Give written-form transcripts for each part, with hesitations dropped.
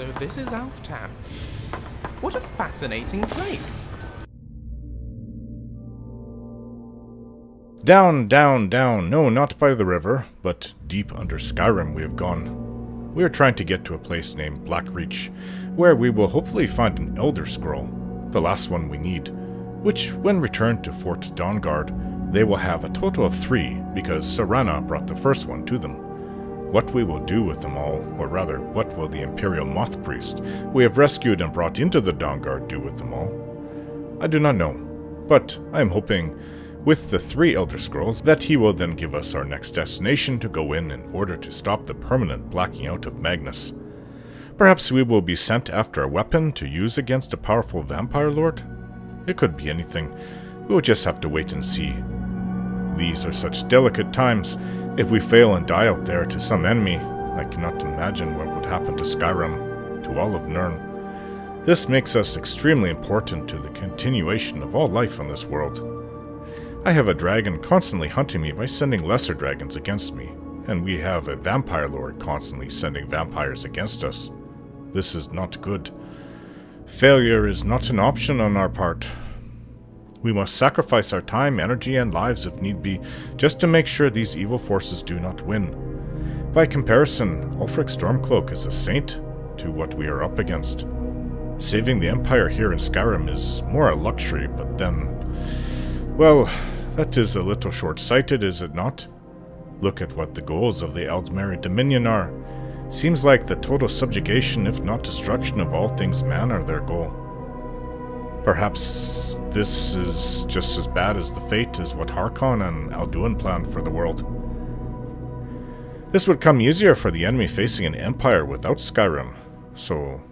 so this is Alftand. What a fascinating place. Down, down, down. No, not by the river, but deep under Skyrim we have gone. We are trying to get to a place named Blackreach, where we will hopefully find an Elder Scroll, the last one we need, which, when returned to Fort Dawnguard, they will have a total of 3 because Serana brought the first one to them. What we will do with them all, or rather, what will the Imperial Moth Priest we have rescued and brought into the Dawnguard do with them all? I do not know, but I am hoping with the 3 Elder Scrolls that he will then give us our next destination to go in order to stop the permanent blacking out of Magnus. Perhaps we will be sent after a weapon to use against a powerful Vampire Lord? It could be anything. We will just have to wait and see. These are such delicate times. If we fail and die out there to some enemy, I cannot imagine what would happen to Skyrim, to all of Nirn. This makes us extremely important to the continuation of all life on this world. I have a dragon constantly hunting me by sending lesser dragons against me, and we have a Vampire Lord constantly sending vampires against us. This is not good. Failure is not an option on our part. We must sacrifice our time, energy, and lives if need be, just to make sure these evil forces do not win. By comparison, Ulfric Stormcloak is a saint to what we are up against. Saving the Empire here in Skyrim is more a luxury, but then... well, that is a little short-sighted, is it not? Look at what the goals of the Aldmeri Dominion are. Seems like the total subjugation, if not destruction, of all things man are their goal. Perhaps this is just as bad as the fate is what Harkon and Alduin planned for the world. This would come easier for the enemy facing an empire without Skyrim, so...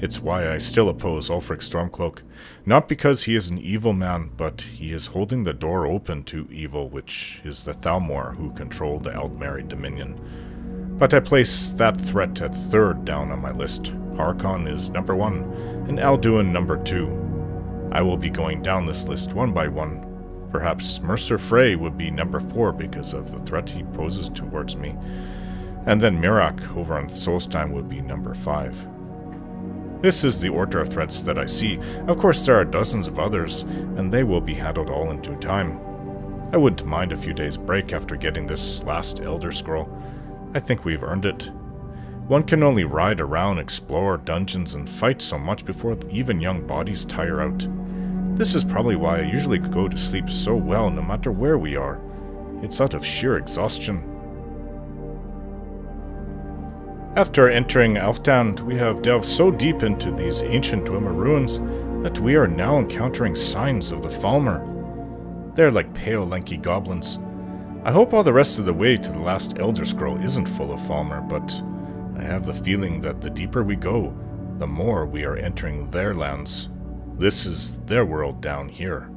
it's why I still oppose Ulfric Stormcloak, not because he is an evil man, but he is holding the door open to evil, which is the Thalmor who control the Aldmeri Dominion. But I place that threat at 3rd down on my list. Harkon is number 1, and Alduin number 2. I will be going down this list one by one. Perhaps Mercer Frey would be number 4 because of the threat he poses towards me, and then Mirak over on Solstheim would be number 5. This is the order of threats that I see. Of course there are dozens of others, and they will be handled all in due time. I wouldn't mind a few days break after getting this last Elder Scroll. I think we've earned it. One can only ride around, explore dungeons, and fight so much before even young bodies tire out. This is probably why I usually go to sleep so well no matter where we are. It's out of sheer exhaustion. After entering Alftand, we have delved so deep into these ancient Dwemer ruins that we are now encountering signs of the Falmer. They're like pale, lanky goblins. I hope all the rest of the way to the last Elder Scroll isn't full of Falmer, but I have the feeling that the deeper we go, the more we are entering their lands. This is their world down here.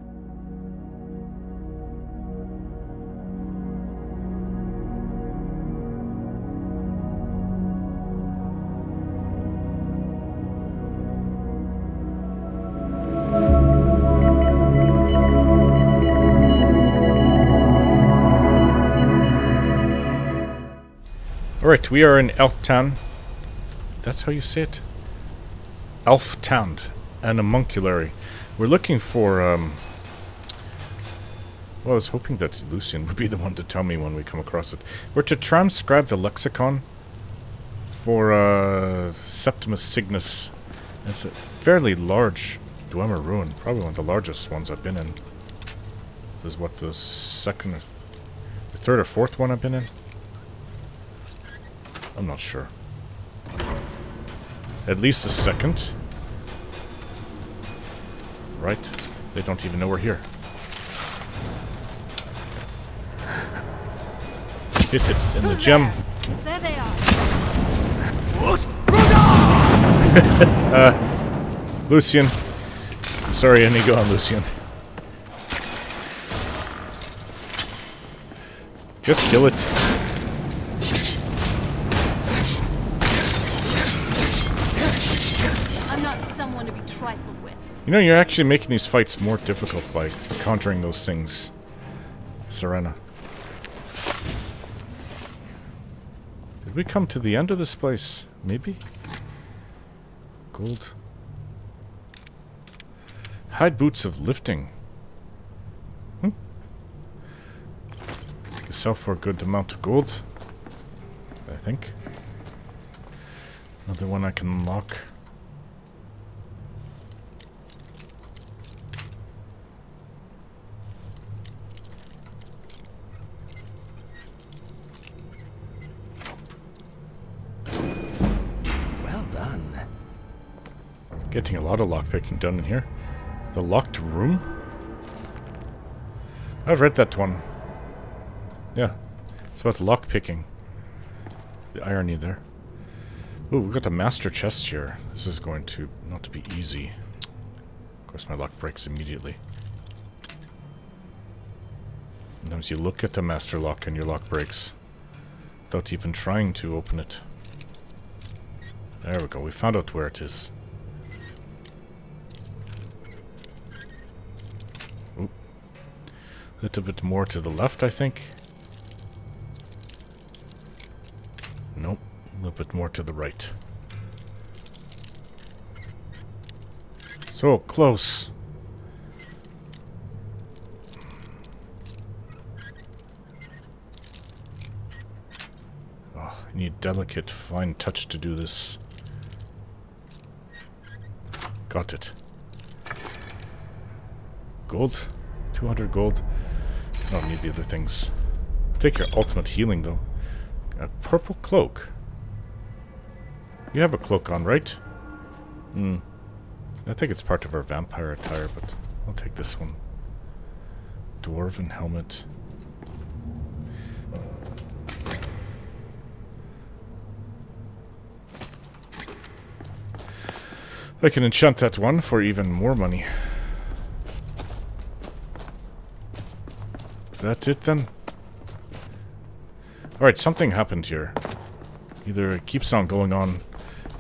Alright, we are in Alftand. That's how you say it? Alftand, an homunculary. We're looking for, well, I was hoping that Lucian would be the one to tell me when we come across it. We're to transcribe the lexicon for Septimus Signus. It's a fairly large Dwemer ruin, probably one of the largest ones I've been in. This is what, the second, or the 3rd or 4th one I've been in? I'm not sure. At least the 2nd. Right? They don't even know we're here. Hit it in the gem. There they are. Lucian. Sorry, Inigo on Lucian. Just kill it. You know, you're actually making these fights more difficult by conjuring those things, Serana. Did we come to the end of this place? Maybe? Gold. Hide boots of lifting. Sell for a good amount of gold, I think. Another one I can unlock. Well done. Getting a lot of lockpicking done in here. The locked room? I've read that one. Yeah, it's about lockpicking. The irony there. Ooh, we got a master chest here. This is going to not be easy. Of course, my lock breaks immediately. Sometimes you look at the master lock and your lock breaks without even trying to open it. There we go, we found out where it is. Ooh. A little bit more to the left, I think. Nope, a little bit more to the right. So close. Oh, I need delicate, fine touch to do this. Got it. Gold. 200 gold. I don't need the other things. Take your ultimate healing, though. A purple cloak. You have a cloak on, right? Hmm. I think it's part of our vampire attire, but I'll take this one. Dwarven helmet. I can enchant that one for even more money. That's it then? Alright, something happened here. Either it keeps on going on,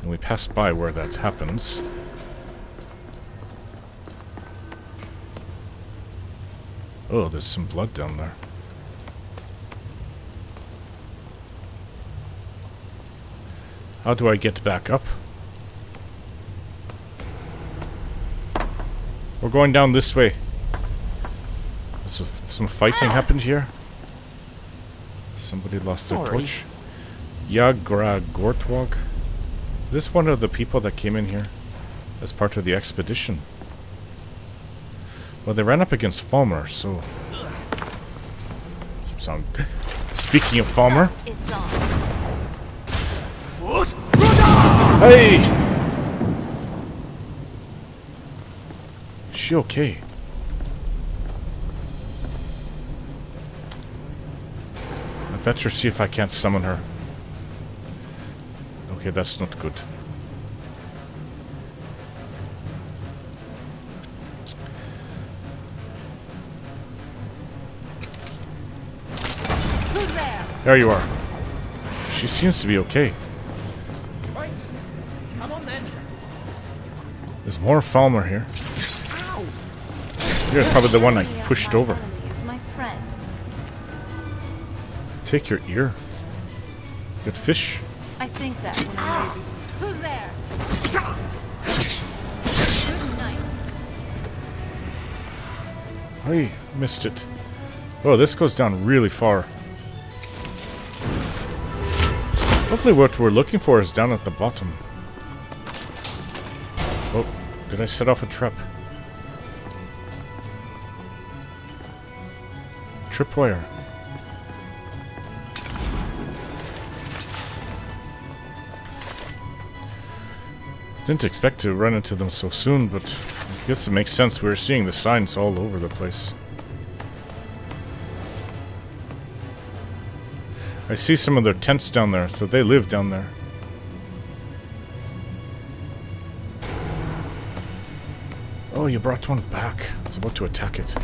and we pass by where that happens. Oh, there's some blood down there. How do I get back up? We're going down this way. So some fighting happened here. Somebody lost their torch. Yagra Gortwog. Is this one of the people that came in here as part of the expedition? Well, they ran up against Falmer, so... Keeps on. Speaking of Falmer... It's on. Hey! Is she okay? Better see if I can't summon her. Okay, that's not good. Who's there? There you are. She seems to be okay. Right. Come on, then. There's more Falmer here. Ow. Here's probably the one I pushed over. Take your ear. Good fish. I think that one is easy. Who's there? Good night. I missed it. Oh, this goes down really far. Hopefully what we're looking for is down at the bottom. Oh, did I set off a trap? Tripwire. Didn't expect to run into them so soon, but I guess it makes sense. We're seeing the signs all over the place. I see some of their tents down there, so they live down there. Oh, you brought one back. I was about to attack it.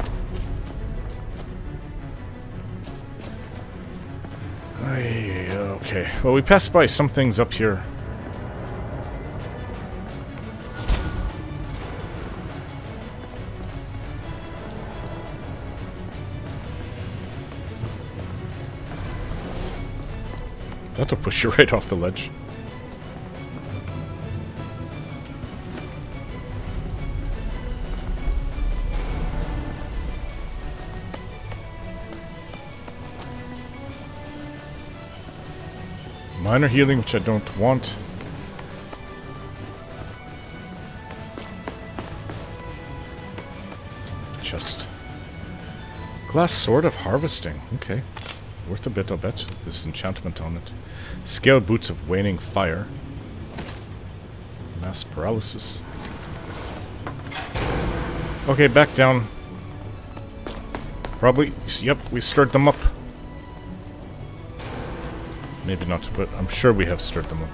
Okay. Well, we passed by some things up here. That'll push you right off the ledge. Minor healing, which I don't want. Chest. Glass Sword of Harvesting. Okay. Worth a bit, I'll bet. This enchantment on it. Scaled Boots of Waning Fire. Mass Paralysis. Okay, back down. Probably. Yep, we stirred them up. Maybe not, but I'm sure we have stirred them up.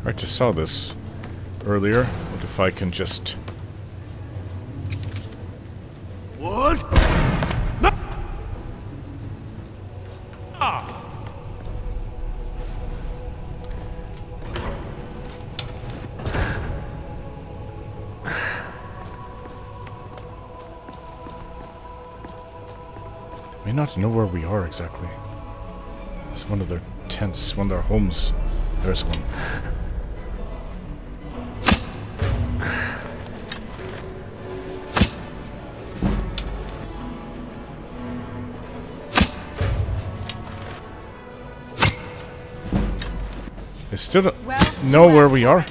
Alright, I saw this earlier. What if I can just... know where we are exactly. It's one of their tents, one of their homes. There's one. They still don't know where we are.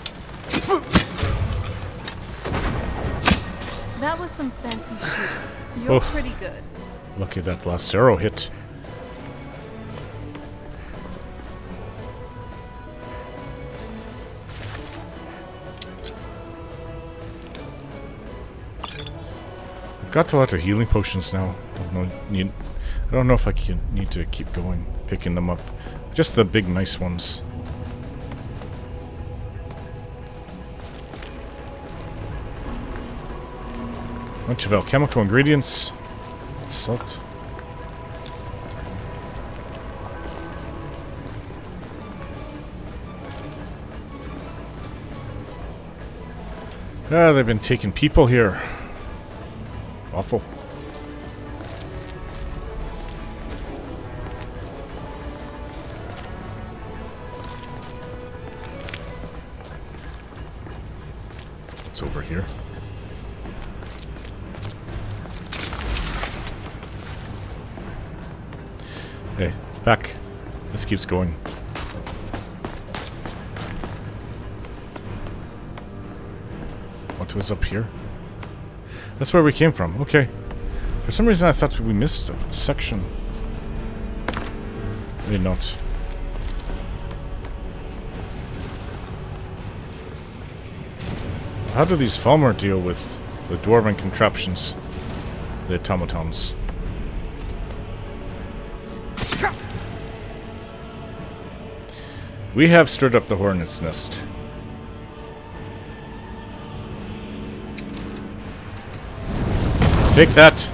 That was some fancy shit. You're pretty good. Lucky that last arrow hit. I've got a lot of healing potions now. I don't know if I need to keep going, picking them up. Just the big nice ones. Bunch of alchemical ingredients. Salt. Ah, they've been taking people here. Awful. What's over here? Hey, back. This keeps going. What was up here? That's where we came from. Okay. For some reason I thought we missed a section. Maybe not. How do these Falmer deal with the dwarven contraptions? The automatons. We have stirred up the hornet's nest. Take that!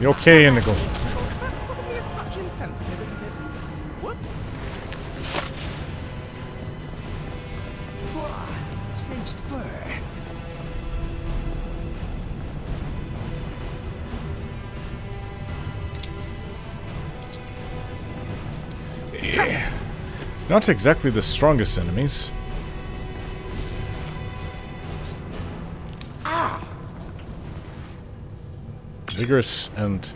You okay, Inigo? Not exactly the strongest enemies. Vigorous and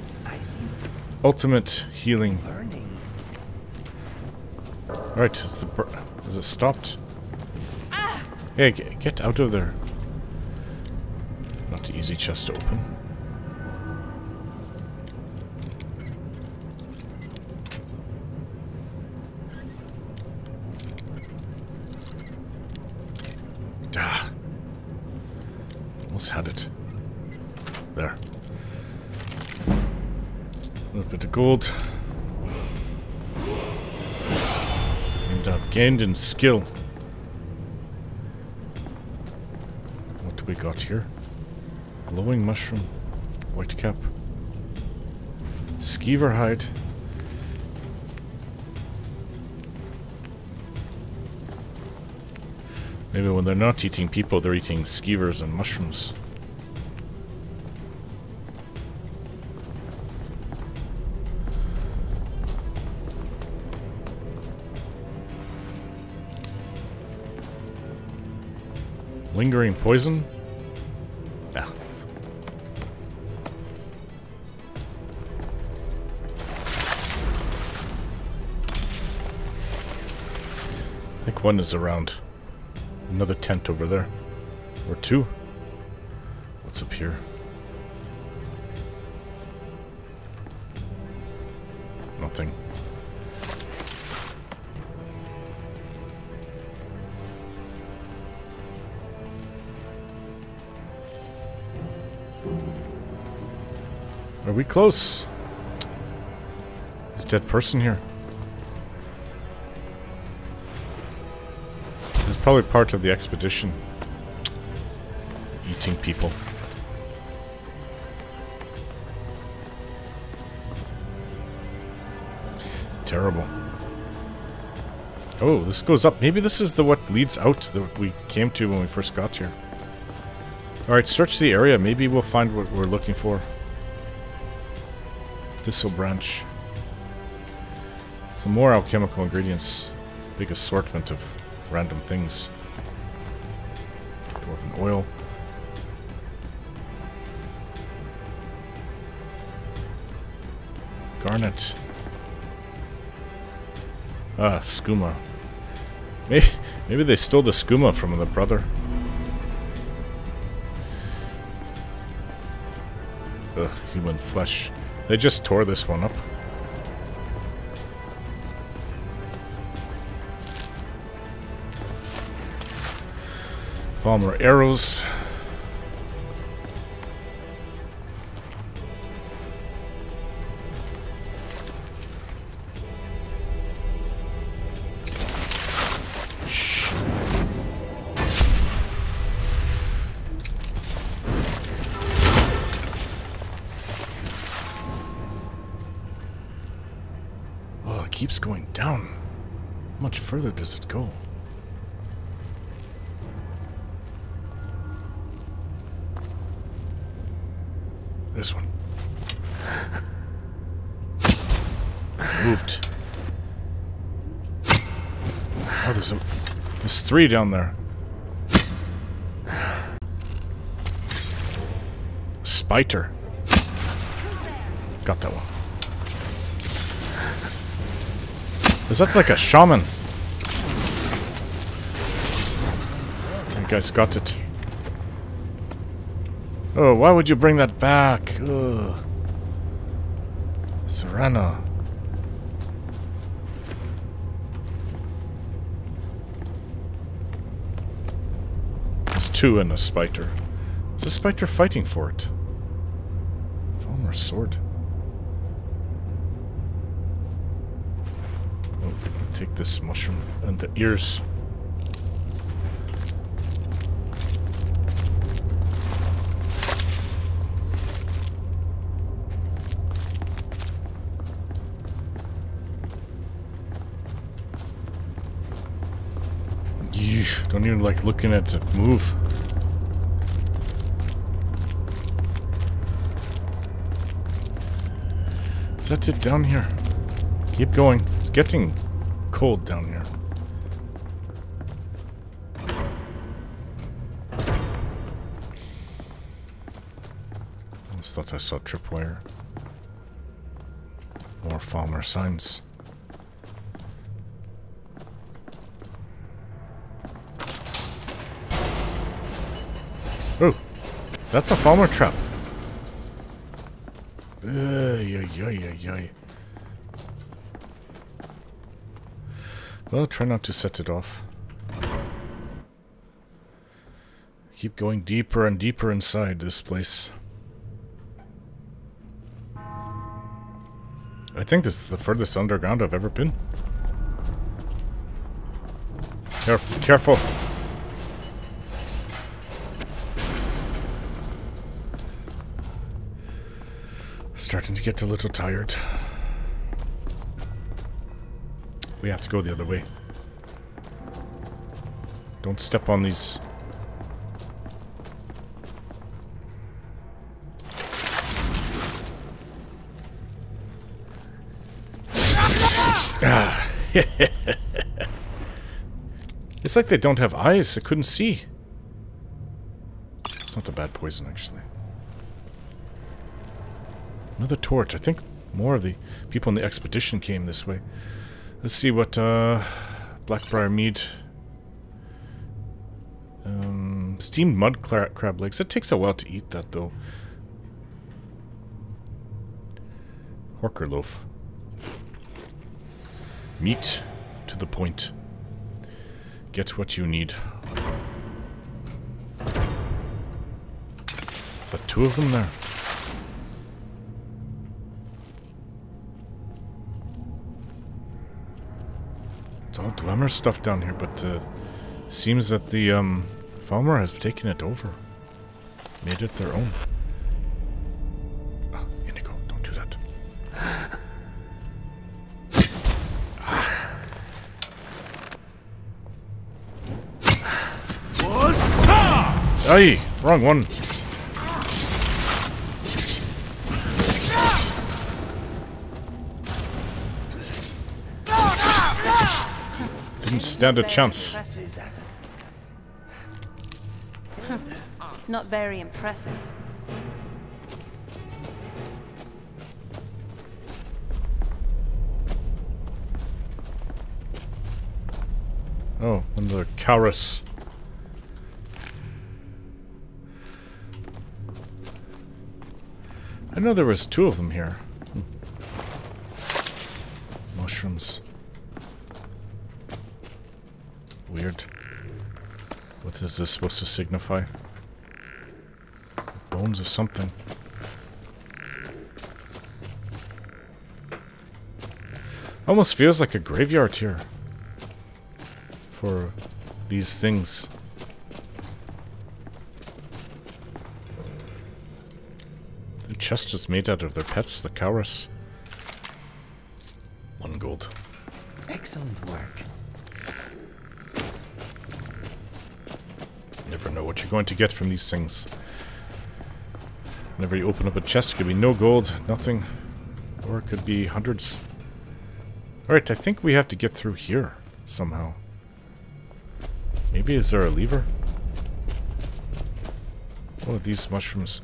ultimate healing. Alright, is it stopped? Hey, get out of there. Not an easy chest to open. There. A little bit of gold. Seem to have gained in skill. What do we got here? Glowing mushroom. White cap. Skeever hide. Maybe when they're not eating people, they're eating skeevers and mushrooms. Lingering poison? Ah. I think one is around. Another tent over there. Or two. What's up here? Nothing. Are we close? Is a dead person here? Probably part of the expedition. Eating people. Terrible. Oh, this goes up. Maybe this is the what leads out that we came to when we first got here. Alright, search the area. Maybe we'll find what we're looking for. Thistle branch. Some more alchemical ingredients. Big assortment of random things. Dwarven oil. Garnet. Ah, skooma. Maybe they stole the skooma from the brother. Ugh, human flesh. They just tore this one up. Falmer arrows. Shh. Oh, it keeps going down. How much further does it go? This one. Moved. Oh, there's three down there. Spider. Got that one. Is that like a shaman? You guys got it. Oh, why would you bring that back? Ugh. Serana. There's two and a spider. Is the spider fighting for it? Falmer sword. Oh, take this mushroom and the ears. Don't even like looking at it move. Is that it down here? Keep going. It's getting cold down here. I just thought I saw tripwire. More Falmer signs. Oh, that's a Falmer trap. Well, try not to set it off. Keep going deeper and deeper inside this place. I think this is the furthest underground I've ever been. Careful! Starting to get a little tired. We have to go the other way. Don't step on these. Ah. It's like they don't have eyes. I couldn't see. It's not a bad poison, actually. Another torch. I think more of the people on the expedition came this way. Let's see what Blackbriar Mead. Steamed mud crab legs. It takes a while to eat that, though. Horker loaf. Meat to the point. Get what you need. Is that two of them there? It's all Dwemer stuff down here, but seems that the Falmer has taken it over. Made it their own. Inigo, don't do that. Aye, wrong one. Didn't stand a chance. Not very impressive. Oh, and the Chaurus. I know there was two of them here. Mushrooms. Weird. What is this supposed to signify? Bones or something. Almost feels like a graveyard here. For these things. The chest is made out of their pets, the Chaurus. 1 gold. Excellent work. Never know what you're going to get from these things. Whenever you open up a chest, it could be no gold, nothing, or it could be hundreds. Alright, I think we have to get through here somehow. Maybe is there a lever? What are these mushrooms?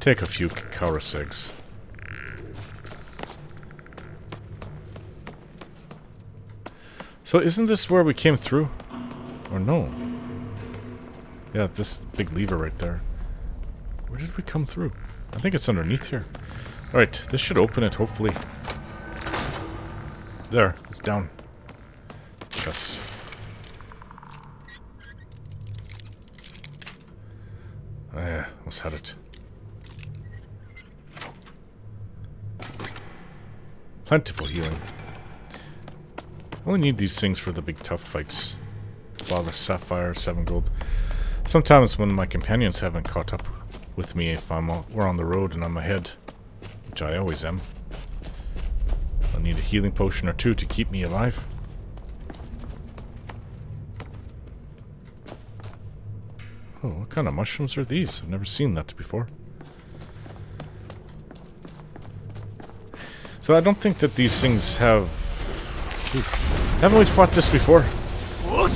Take a few Chaurus eggs. So isn't this where we came through? Or no? Yeah, this big lever right there. Where did we come through? I think it's underneath here. Alright, this should open it, hopefully. There, it's down. Yes. Ah, yeah, almost had it. Plentiful healing. I only need these things for the big tough fights. Flawless sapphire, 7 gold. Sometimes when my companions haven't caught up with me, if we're on the road and I'm ahead, which I always am, I'll need a healing potion or two to keep me alive. Oh, what kind of mushrooms are these? I've never seen that before. So I don't think that these things have... Oof. Haven't we fought this before? You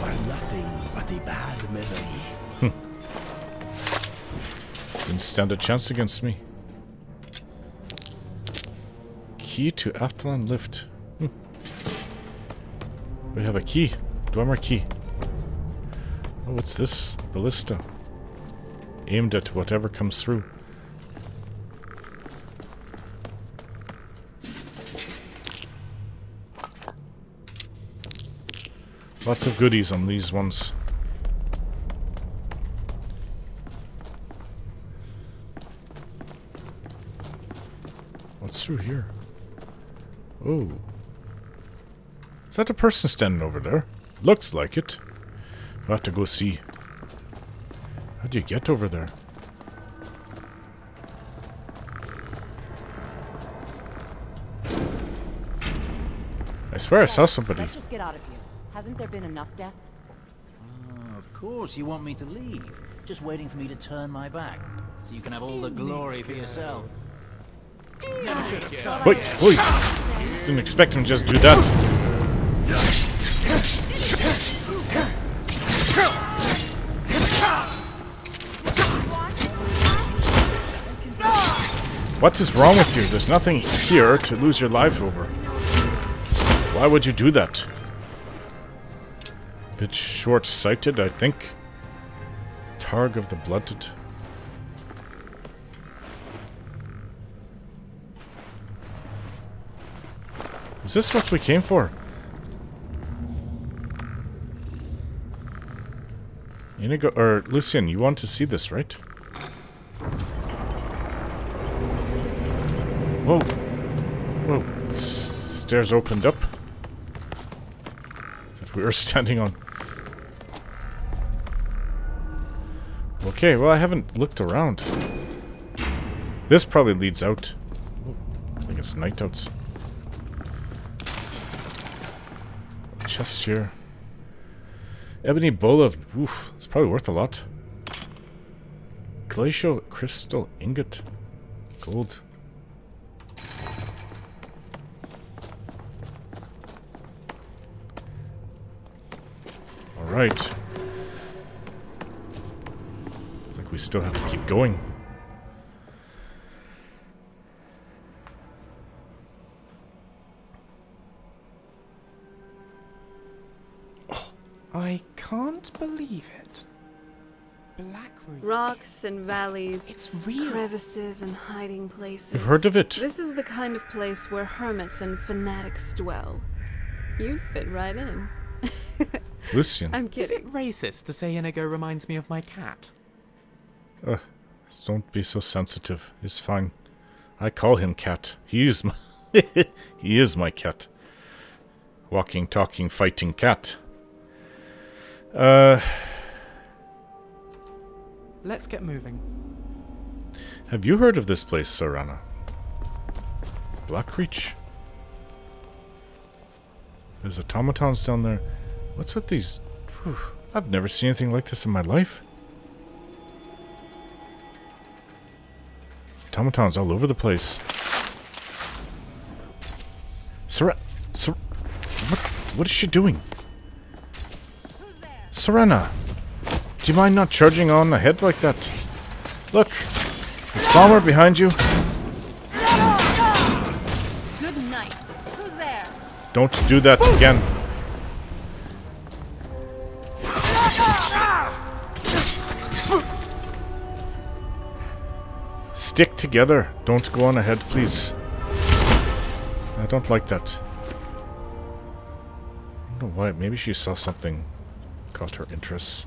are nothing but a bad memory. Didn't stand a chance against me. Key to Aftalan lift. We have a key. Dwemer key. Oh, what's this? Ballista. Aimed at whatever comes through. Lots of goodies on these ones. What's through here? Oh. Is that a person standing over there? Looks like it. I'll have to go see. How do you get over there? I swear I saw somebody. Let's just get out of here. Hasn't there been enough death? Of course you want me to leave. Just waiting for me to turn my back. So you can have all the glory for yourself. Wait, wait. Didn't expect him to just do that. What is wrong with you? There's nothing here to lose your life over. Why would you do that? Bit short-sighted, I think. Targ of the Blooded. Is this what we came for? Inigo, or Lucian, you want to see this, right? Whoa. Whoa. Stairs opened up. That we were standing on. Okay, well I haven't looked around. This probably leads out. Oh, I think it's night outs. Chest here. Ebony bowl of... Oof. It's probably worth a lot. Glacial crystal ingot. Gold. Right. Looks like we still have to keep going. Oh. I can't believe it. Blackreach. Rocks and valleys. It's real. Crevices and hiding places. I've heard of it. This is the kind of place where hermits and fanatics dwell. You'd fit right in. Lucian. I'm kidding. Is it racist to say Inigo reminds me of my cat? Ugh. Don't be so sensitive. It's fine. I call him cat. He is my... he is my cat. Walking, talking, fighting cat. Let's get moving. Have you heard of this place, Serana? Blackreach? There's automatons down there. What's with these? Whew, I've never seen anything like this in my life. Automatons all over the place. What is she doing? Serana, do you mind not charging on ahead like that? Look, there's Falmer behind you. Good night. Who's there? Don't do that again. Stick together. Don't go on ahead, please. I don't like that. I don't know why. Maybe she saw something. Caught her interest.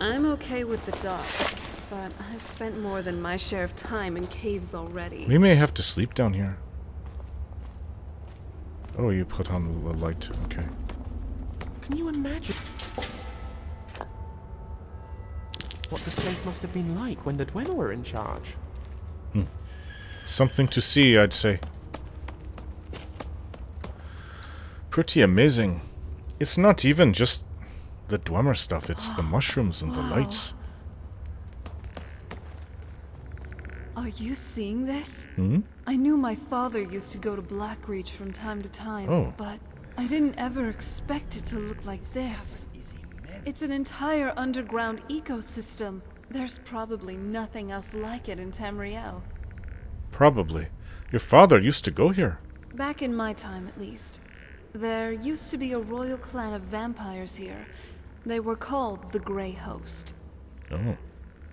I'm okay with the dark, but I've spent more than my share of time in caves already. We may have to sleep down here. Oh, you put on the light. Okay. Can you imagine what this place must have been like when the Dwemer were in charge? Hmm. Something to see, I'd say. Pretty amazing. It's not even just the Dwemer stuff, it's the mushrooms and the lights. Are you seeing this? Hmm? I knew my father used to go to Blackreach from time to time, but I didn't ever expect it to look like this. It's an entire underground ecosystem. There's probably nothing else like it in Tamriel. Probably. Your father used to go here. Back in my time, at least. There used to be a royal clan of vampires here. They were called the Grey Host. Oh.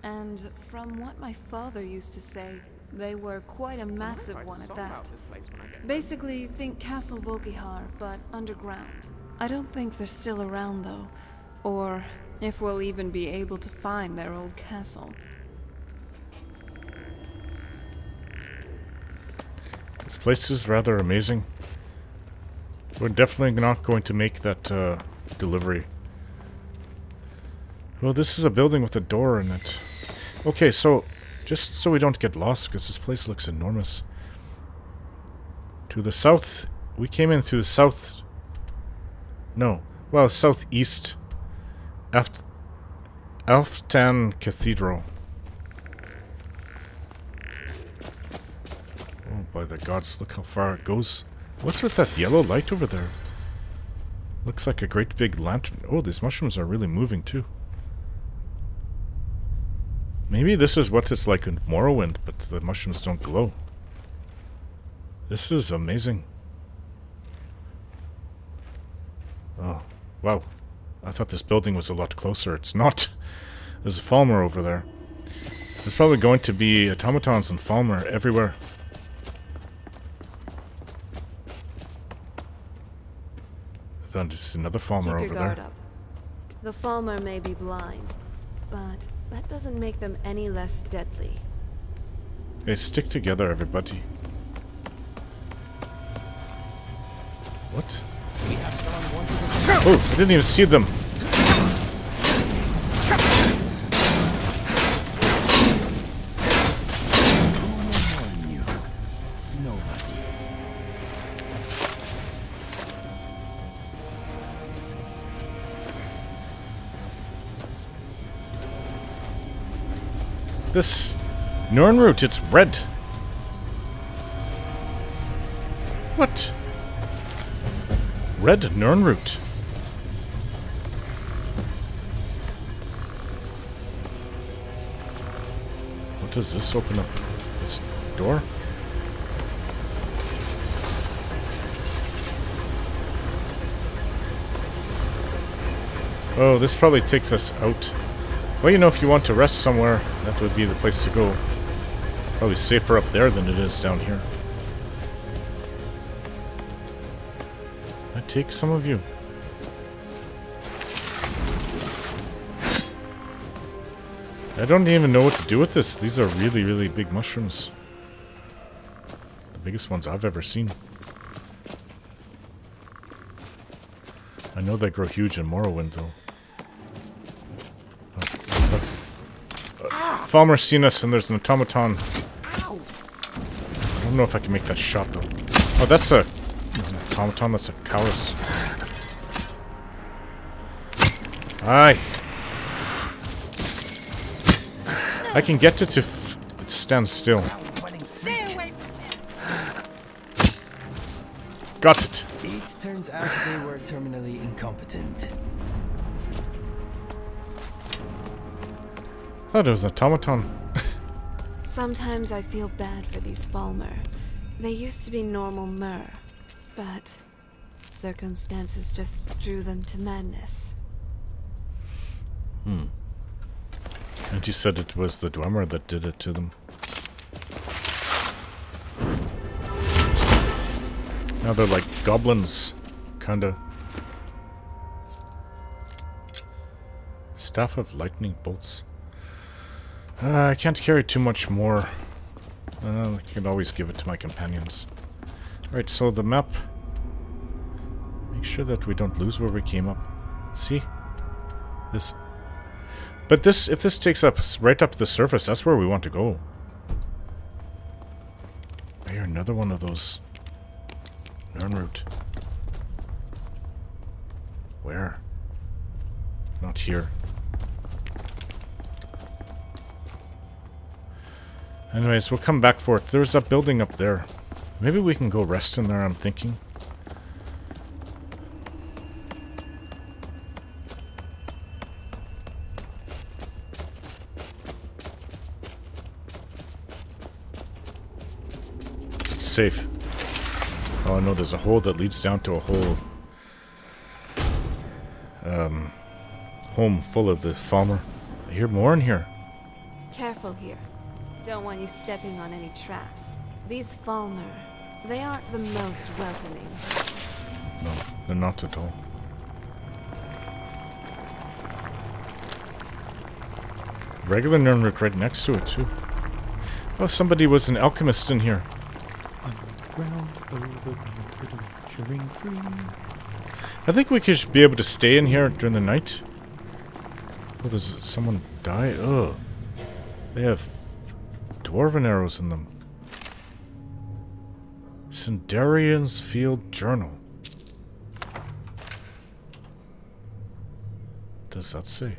And from what my father used to say, they were quite a massive one at that. Basically, think Castle Volkihar, but underground. I don't think they're still around, though. Or if we'll even be able to find their old castle. This place is rather amazing. We're definitely not going to make that delivery. Well, this is a building with a door in it. Okay, so just so we don't get lost, because this place looks enormous. To the south, we came in through the south. No, well, southeast. Alftand Cathedral. Oh, by the gods, look how far it goes. What's with that yellow light over there? Looks like a great big lantern. Oh, these mushrooms are really moving too. Maybe this is what it's like in Morrowind, but the mushrooms don't glow. This is amazing. Oh, wow. I thought this building was a lot closer. It's not. There's a Falmer over there. There's probably going to be automatons and Falmer everywhere. There's another Falmer over there. Up. The Falmer may be blind, but that doesn't make them any less deadly. Hey, stick together, everybody. What? We have someone wanting to... Oh, I didn't even see them. This Nirnroot, it's red. What? Red Nirnroot. What does this open up? This door? Oh, this probably takes us out. Well, you know, if you want to rest somewhere, that would be the place to go. Probably safer up there than it is down here. I take some of you. I don't even know what to do with this. These are really, really big mushrooms. The biggest ones I've ever seen. I know they grow huge in Morrowind, though. Falmer's seen us, and there's an automaton. Ow. I don't know if I can make that shot, though. Oh, that's a... an automaton, that's a Chaurus. Aye. I can get it if it stands still. Got it. It turns out they were terminally incompetent. I thought it was an automaton. Sometimes I feel bad for these Falmer. They used to be normal mer, but circumstances just drew them to madness. Hmm. And you said it was the Dwemer that did it to them. Now they're like goblins, kinda. Staff of lightning bolts. I can't carry too much more. I can always give it to my companions. Alright, so the map. Make sure that we don't lose where we came up. See? This. But this, if this takes us right up to the surface, that's where we want to go. I hear another one of those. Nirnroot. Where? Not here. Anyways, we'll come back for it. There's that building up there. Maybe we can go rest in there, I'm thinking. It's safe. Oh no, there's a hole that leads down to a whole home full of the Falmer. I hear more in here. Careful here. Don't want you stepping on any traps. These Falmer, they aren't the most welcoming. No, they're not at all. Regular Nirnroot right next to it, too. Oh, somebody was an alchemist in here. I think we could be able to stay in here during the night. Oh, does someone die? Ugh. They have dwarven arrows in them. Sinderion's Field Journal. What does that say?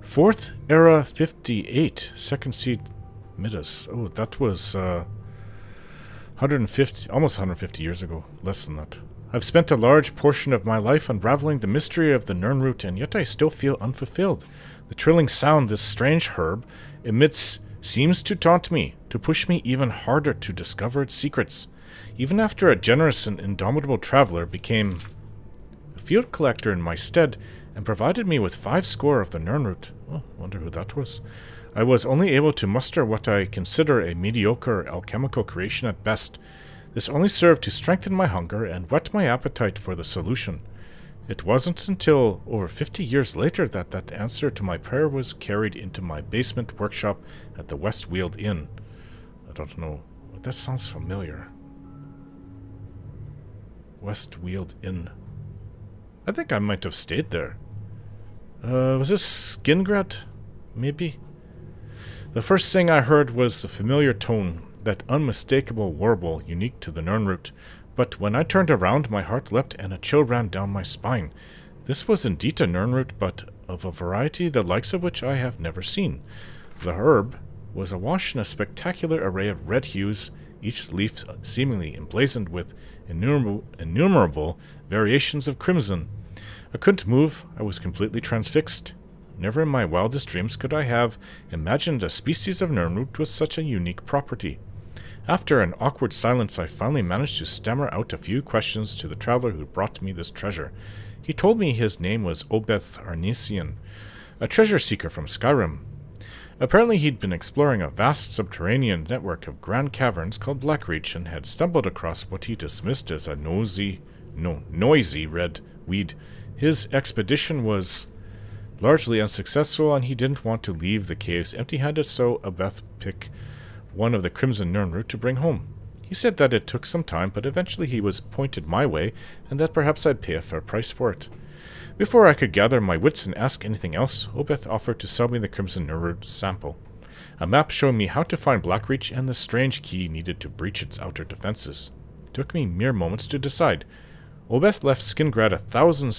Fourth Era 58, Second Seed Midas. Oh, that was 150, almost 150 years ago. Less than that. I've spent a large portion of my life unraveling the mystery of the Nirnroot, and yet I still feel unfulfilled. The trilling sound this strange herb emits seems to taunt me, to push me even harder to discover its secrets. Even after a generous and indomitable traveler became a field collector in my stead, and provided me with 5 score of the Nirnroot. Oh, wonder who that was. I was only able to muster what I consider a mediocre alchemical creation at best. This only served to strengthen my hunger and whet my appetite for the solution. It wasn't until over 50 years later that that answer to my prayer was carried into my basement workshop at the Westweald Inn. I don't know, but that sounds familiar. Westweald Inn. I think I might have stayed there. Was this Skingrad? Maybe? The first thing I heard was the familiar tone, that unmistakable warble unique to the Nirnroot. But when I turned around, my heart leapt and a chill ran down my spine. This was indeed a Nirnroot, but of a variety the likes of which I have never seen. The herb was awash in a spectacular array of red hues, each leaf seemingly emblazoned with innumerable variations of crimson. I couldn't move. I was completely transfixed. Never in my wildest dreams could I have imagined a species of Nirnroot with such a unique property. After an awkward silence, I finally managed to stammer out a few questions to the traveler who brought me this treasure. He told me his name was Obeth Arnesian, a treasure seeker from Skyrim. Apparently he'd been exploring a vast subterranean network of grand caverns called Blackreach and had stumbled across what he dismissed as a noisy red weed. His expedition was largely unsuccessful and he didn't want to leave the caves empty-handed, so Obeth picked one of the Crimson Nirnroot to bring home. He said that it took some time, but eventually he was pointed my way and that perhaps I'd pay a fair price for it. Before I could gather my wits and ask anything else, Obeth offered to sell me the Crimson Nirnroot sample, a map showing me how to find Blackreach and the strange key needed to breach its outer defenses. It took me mere moments to decide. Obeth left Skingrad a thousand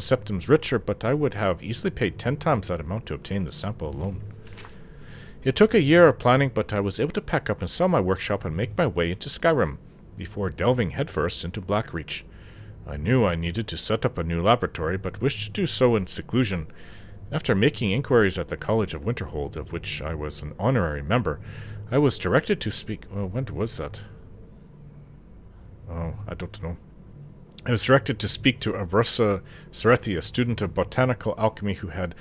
septims richer, but I would have easily paid 10 times that amount to obtain the sample alone. It took a year of planning, but I was able to pack up and sell my workshop and make my way into Skyrim, before delving headfirst into Blackreach. I knew I needed to set up a new laboratory, but wished to do so in seclusion. After making inquiries at the College of Winterhold, of which I was an honorary member, I was directed to speak... Well, when was that? Oh, I don't know. I was directed to speak to Avrusa Sarethi, a student of botanical alchemy who had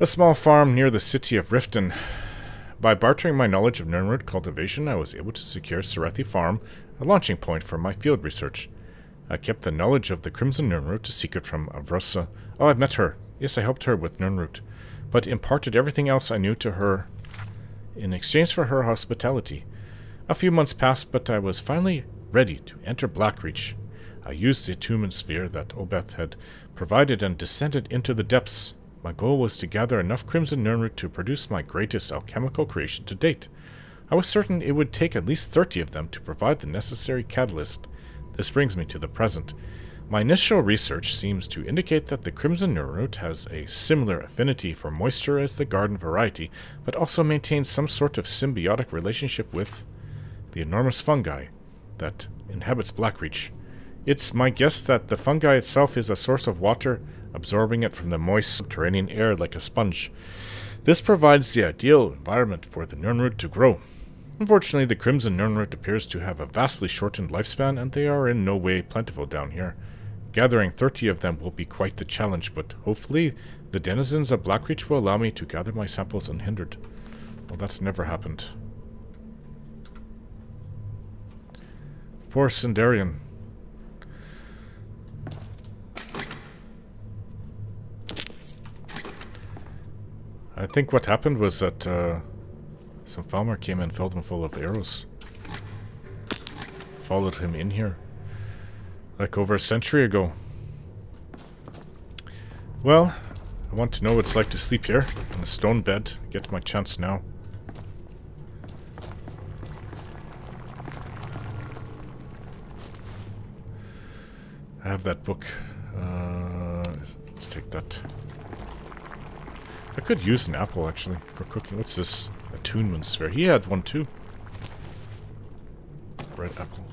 a small farm near the city of Riften. By bartering my knowledge of Nirnroot cultivation, I was able to secure Sarethi Farm, a launching point for my field research. I kept the knowledge of the Crimson Nirnroot a secret from Avrusa. Oh, I met her. Yes, I helped her with Nirnroot, but imparted everything else I knew to her in exchange for her hospitality. A few months passed, but I was finally ready to enter Blackreach. I used the attunement sphere that Obeth had provided and descended into the depths. My goal was to gather enough Crimson Nirnroot to produce my greatest alchemical creation to date. I was certain it would take at least 30 of them to provide the necessary catalyst. This brings me to the present. My initial research seems to indicate that the Crimson Nirnroot has a similar affinity for moisture as the garden variety, but also maintains some sort of symbiotic relationship with the enormous fungi that inhabits Blackreach. It's my guess that the fungi itself is a source of water, absorbing it from the moist subterranean air like a sponge. This provides the ideal environment for the Nirnroot to grow. Unfortunately, the Crimson Nirnroot appears to have a vastly shortened lifespan, and they are in no way plentiful down here. Gathering 30 of them will be quite the challenge, but hopefully the denizens of Blackreach will allow me to gather my samples unhindered. Well, that never happened. Poor Sinderion. I think what happened was that some Falmer came and filled him full of arrows. Followed him in here. Like over a century ago. Well, I want to know what it's like to sleep here, on a stone bed. Get my chance now. I have that book. Let's take that. I could use an apple, actually, for cooking. What's this? Attunement sphere. He had one, too. Red apple.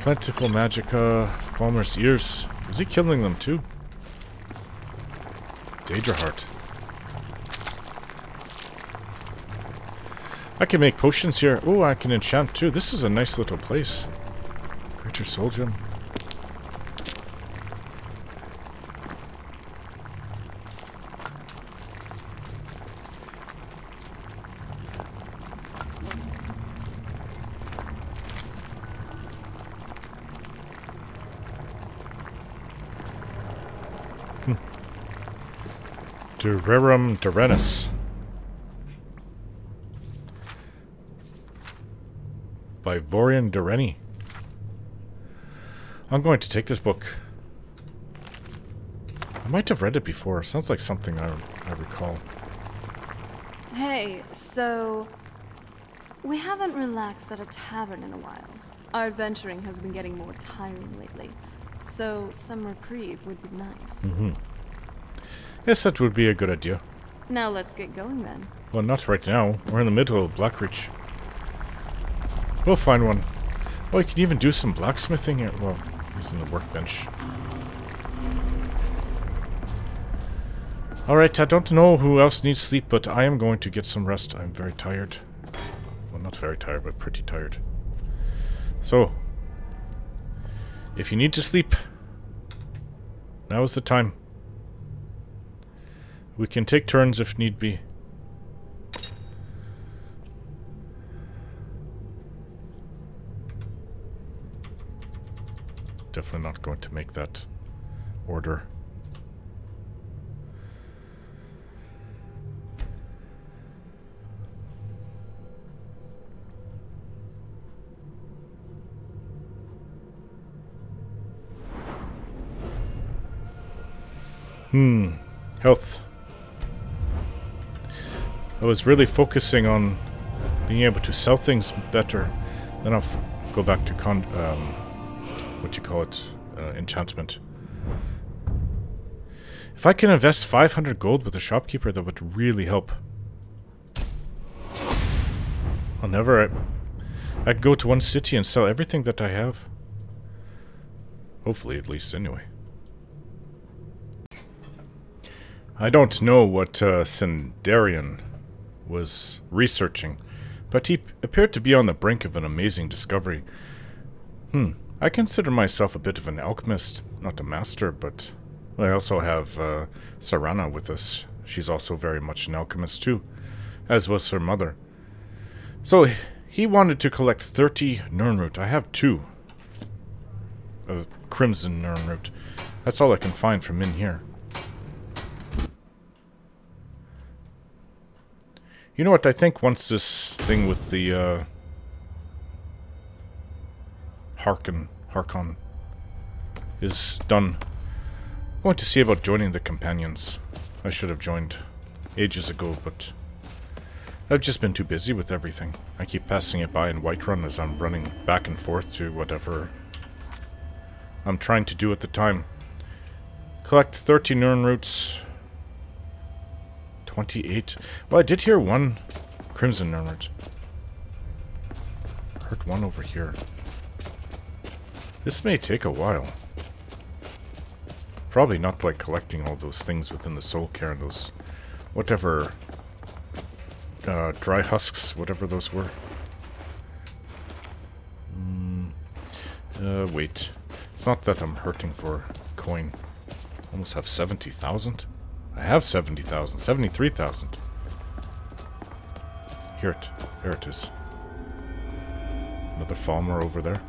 Plentiful magicka. Falmer's ears. Is he killing them, too? Daedra heart. I can make potions here. Oh, I can enchant, too. This is a nice little place. Greater soul gem. Rerum Durenus. By Vorian Dureni. I'm going to take this book. I might have read it before. Sounds like something I recall. Hey, so... we haven't relaxed at a tavern in a while. Our adventuring has been getting more tiring lately. So some reprieve would be nice. Mm-hmm. Yes, that would be a good idea. Now let's get going then. Well, not right now. We're in the middle of Blackreach. We'll find one. Oh, you can even do some blacksmithing here. Well, he's in the workbench. Alright, I don't know who else needs sleep, but I am going to get some rest. I'm very tired. Well, not very tired, but pretty tired. So, if you need to sleep, now is the time. We can take turns if need be. Definitely not going to make that order. Health. I was really focusing on being able to sell things better. Then I'll go back to enchantment. If I can invest 500 gold with a shopkeeper, that would really help. I'll never... I could go to one city and sell everything that I have. Hopefully, at least, anyway. I don't know what Sinderion was researching, but he appeared to be on the brink of an amazing discovery. I consider myself a bit of an alchemist, not a master, but I also have Serana with us. She's also very much an alchemist too, as was her mother. So he wanted to collect 30 Nirnroot. I have 2 of Crimson Nirnroot. That's all I can find from in here. You know what, I think once this thing with the, Harkon is done, I'm going to see about joining the companions. I should have joined ages ago, but I've just been too busy with everything. I keep passing it by in Whiterun as I'm running back and forth to whatever I'm trying to do at the time. Collect 30 Nirnroots. 28. Well, I did hear one Crimson Nirnroot. Heard one over here. This may take a while. Probably not like collecting all those things within the soul cairn, those whatever dry husks, whatever those were. Wait. It's not that I'm hurting for coin. I almost have 70,000. I have 70,000. 73,000. Here it is. Another Falmer over there.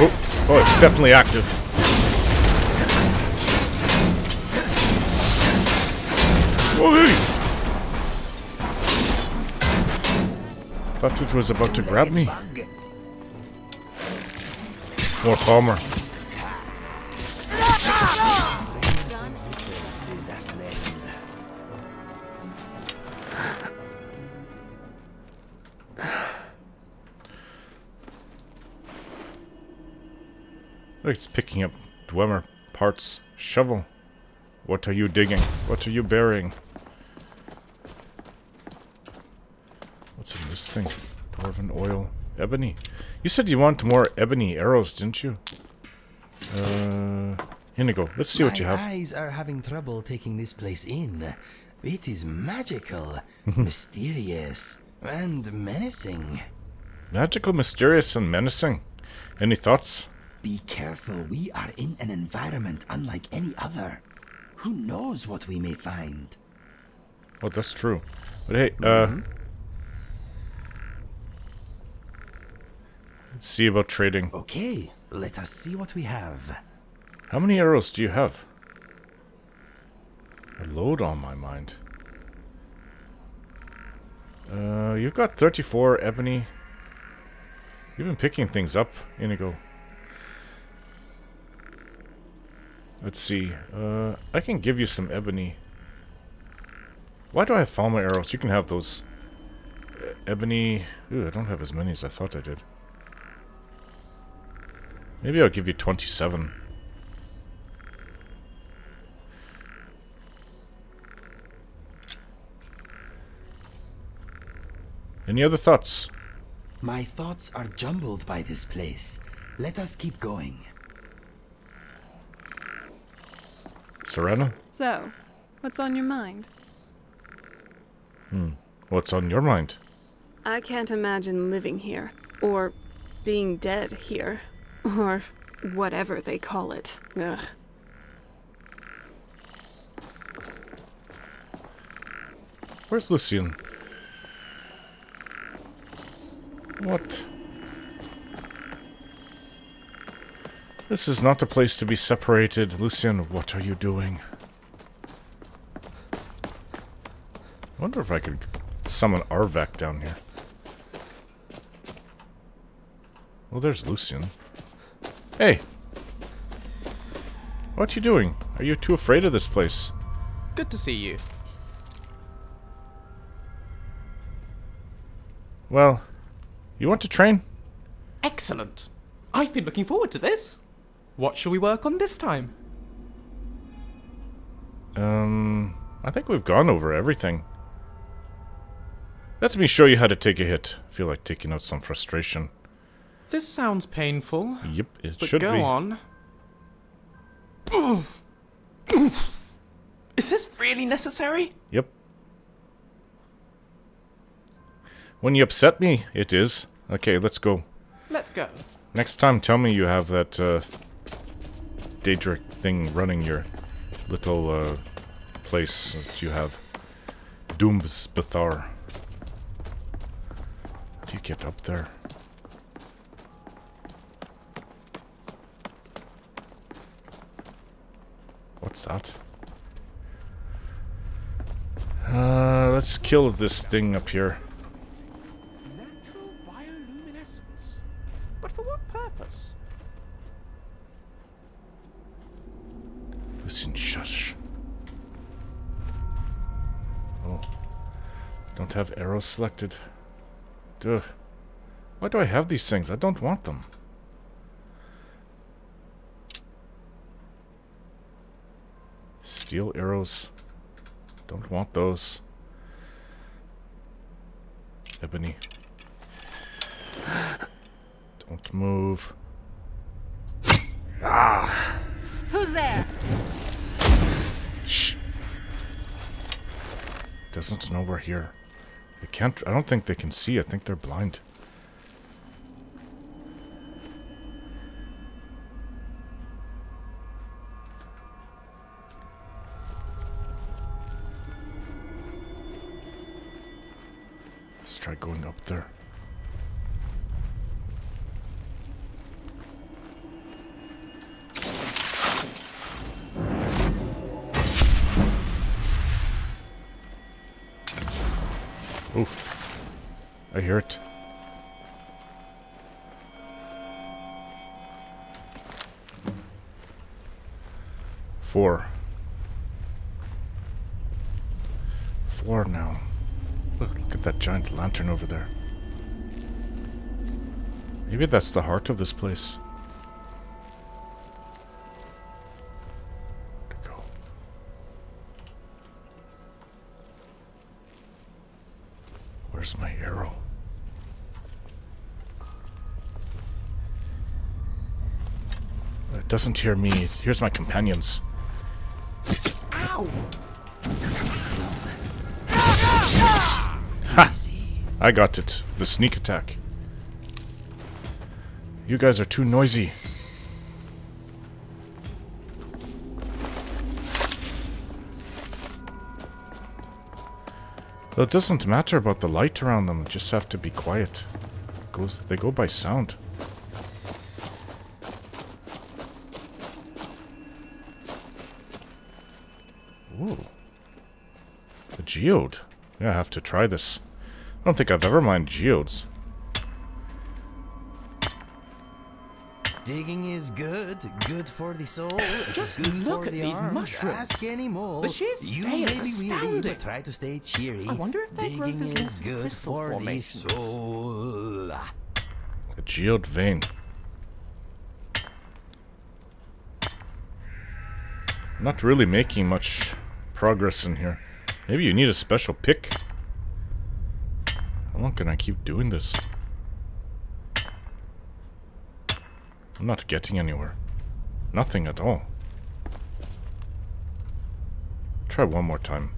Oh, oh, it's definitely active. Whoa! Thought it was about to grab me. More Falmer. It's picking up Dwemer parts. Shovel. What are you digging? What are you burying? What's in this thing? Dwarven oil. Ebony. You said you want more ebony arrows, didn't you? Inigo, let's see what you have. My eyes are having trouble taking this place in. It is magical, mysterious, and menacing. Magical, mysterious, and menacing. Any thoughts? Be careful. We are in an environment unlike any other. Who knows what we may find? Oh, that's true. But hey, let's see about trading. Okay, let us see what we have. How many arrows do you have? A load on my mind. You've got 34 ebony. You've been picking things up, Inigo. Let's see. I can give you some ebony. Why do I have Falmer arrows? You can have those. Ebony. Ooh, I don't have as many as I thought I did. Maybe I'll give you 27. Any other thoughts? My thoughts are jumbled by this place. Let us keep going. Serana? So, what's on your mind? What's on your mind? I can't imagine living here, or being dead here. Or whatever they call it. Ugh. Where's Lucian? What? This is not a place to be separated. Lucian, what are you doing? I wonder if I could summon Arvac down here. Well, there's Lucian. Hey! What you doing? Are you too afraid of this place? Good to see you. Well, you want to train? Excellent! I've been looking forward to this! What shall we work on this time? I think we've gone over everything. Let me show you how to take a hit. I feel like taking out some frustration. This sounds painful. Yep, it should be. But go on. Oof. Oof. Is this really necessary? Yep. When you upset me, it is. Okay, let's go. Let's go. Next time, tell me you have that Daedra thing running your little place that you have. Doomsbathar. How do you get up there? What's that? Let's kill this thing up here. Natural bioluminescence. But for what purpose? Listen, shush. Oh. Don't have arrows selected. Duh. Why do I have these things? I don't want them. Steel arrows. Don't want those. Ebony. Don't move. Ah! Who's there? Shh. Doesn't know we're here. They can't. I don't think they can see. I think they're blind. Let's try going up there. Oh, I hear it. Four now. Look at that giant lantern over there. Maybe that's the heart of this place. Where's my arrow? It doesn't hear me. It hears my companions. Ow! Ha! I got it. The sneak attack. You guys are too noisy. Well, it doesn't matter about the light around them, they just have to be quiet. They go by sound. Ooh. A geode. Yeah, I have to try this. I don't think I've ever mined geodes. Digging is good, good for the soul. Just good look for at the these arms. Mushrooms. Ask any more. The sheer scale is astounding. But try to stay cheery. I wonder if that growth is good for formations. The soul. A geode vein. I'm not really making much progress in here. Maybe you need a special pick. How long can I keep doing this? I'm not getting anywhere. Nothing at all. Try one more time.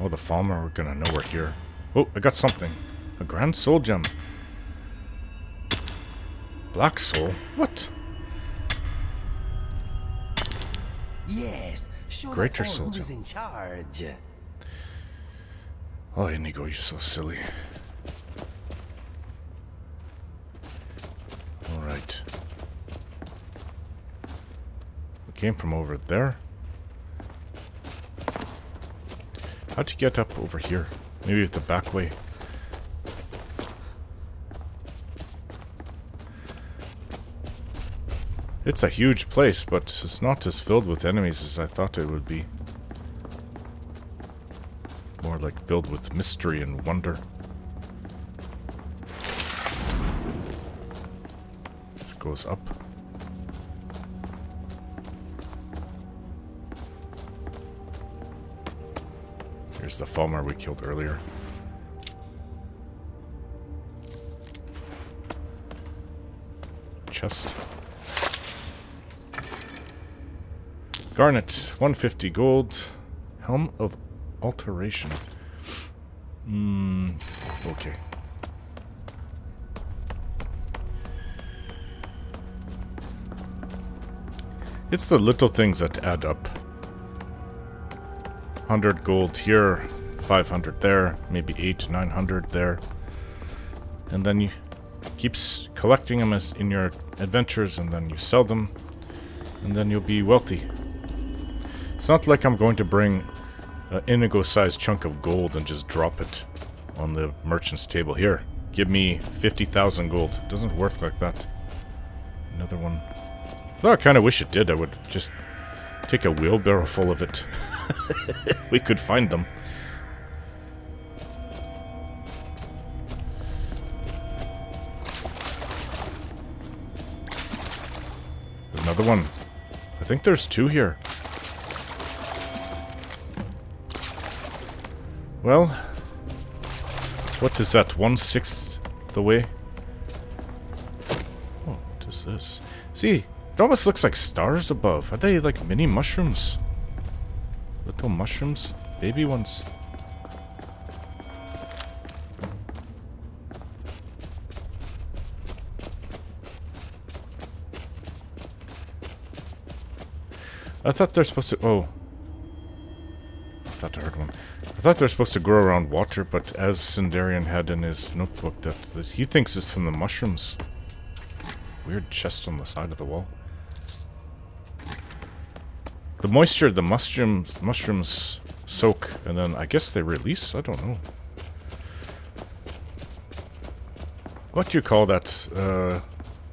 Oh, the Falmer are gonna know we're here. Oh, I got something. A Grand Soul Gem. Black Soul? What? Yes, show Greater Soul Gem. In charge. Oh, Inigo, you're so silly. Alright. We came from over there. How'd you get up over here? Maybe at the back way. It's a huge place, but it's not as filled with enemies as I thought it would be. More like filled with mystery and wonder. Goes up. Here's the Falmer we killed earlier. Chest. Garnet, 150 gold. Helm of Alteration. Okay. It's the little things that add up. 100 gold here, 500 there, maybe 800-900 there. And then you keep collecting them as in your adventures, and then you sell them, and then you'll be wealthy. It's not like I'm going to bring an Inigo-sized chunk of gold and just drop it on the merchant's table. Here, give me 50,000 gold. It doesn't work like that. Another one. Though I kind of wish it did. I would just take a wheelbarrow full of it. If we could find them. There's another one. I think there's two here. Well, what is that? 1/6 the way? Oh, what is this? See, it almost looks like stars above. Are they like mini mushrooms? Little mushrooms? Baby ones? I thought they're supposed to... Oh. I thought I heard one. I thought they're supposed to grow around water, but as Sinderion had in his notebook, that he thinks it's from the mushrooms. Weird chest on the side of the wall. The moisture, the mushrooms soak, and then I guess they release? I don't know. What do you call that?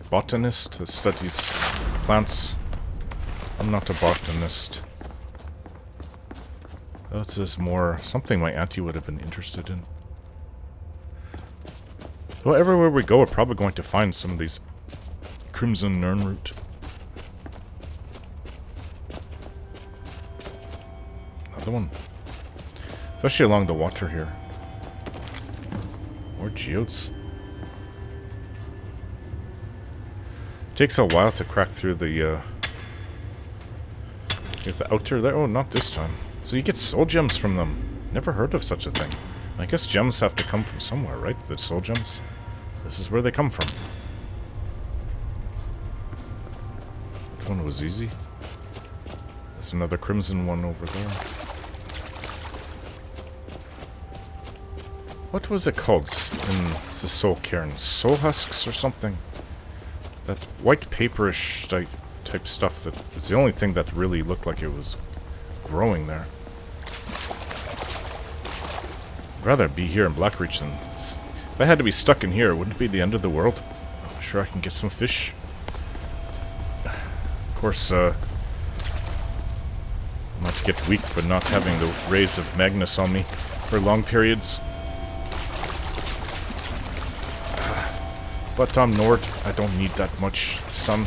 Botanist that studies plants? I'm not a botanist. This is more something my auntie would have been interested in. Well, everywhere we go, we're probably going to find some of these Crimson Nirnroot. Another one. Especially along the water here. More geodes. Takes a while to crack through the outer there. Oh, not this time. So you get soul gems from them. Never heard of such a thing. I guess gems have to come from somewhere, right? The soul gems? This is where they come from. That one was easy. That's another crimson one over there. What was it called in the soul cairn? Soul husks or something? That white paperish type stuff that was the only thing that really looked like it was growing there. I'd rather be here in Blackreach than... If I had to be stuck in here, wouldn't it be the end of the world? I'm sure I can get some fish. Of course, I might get weak, but not having the rays of Magnus on me for long periods. But I'm Nord. I don't need that much sun.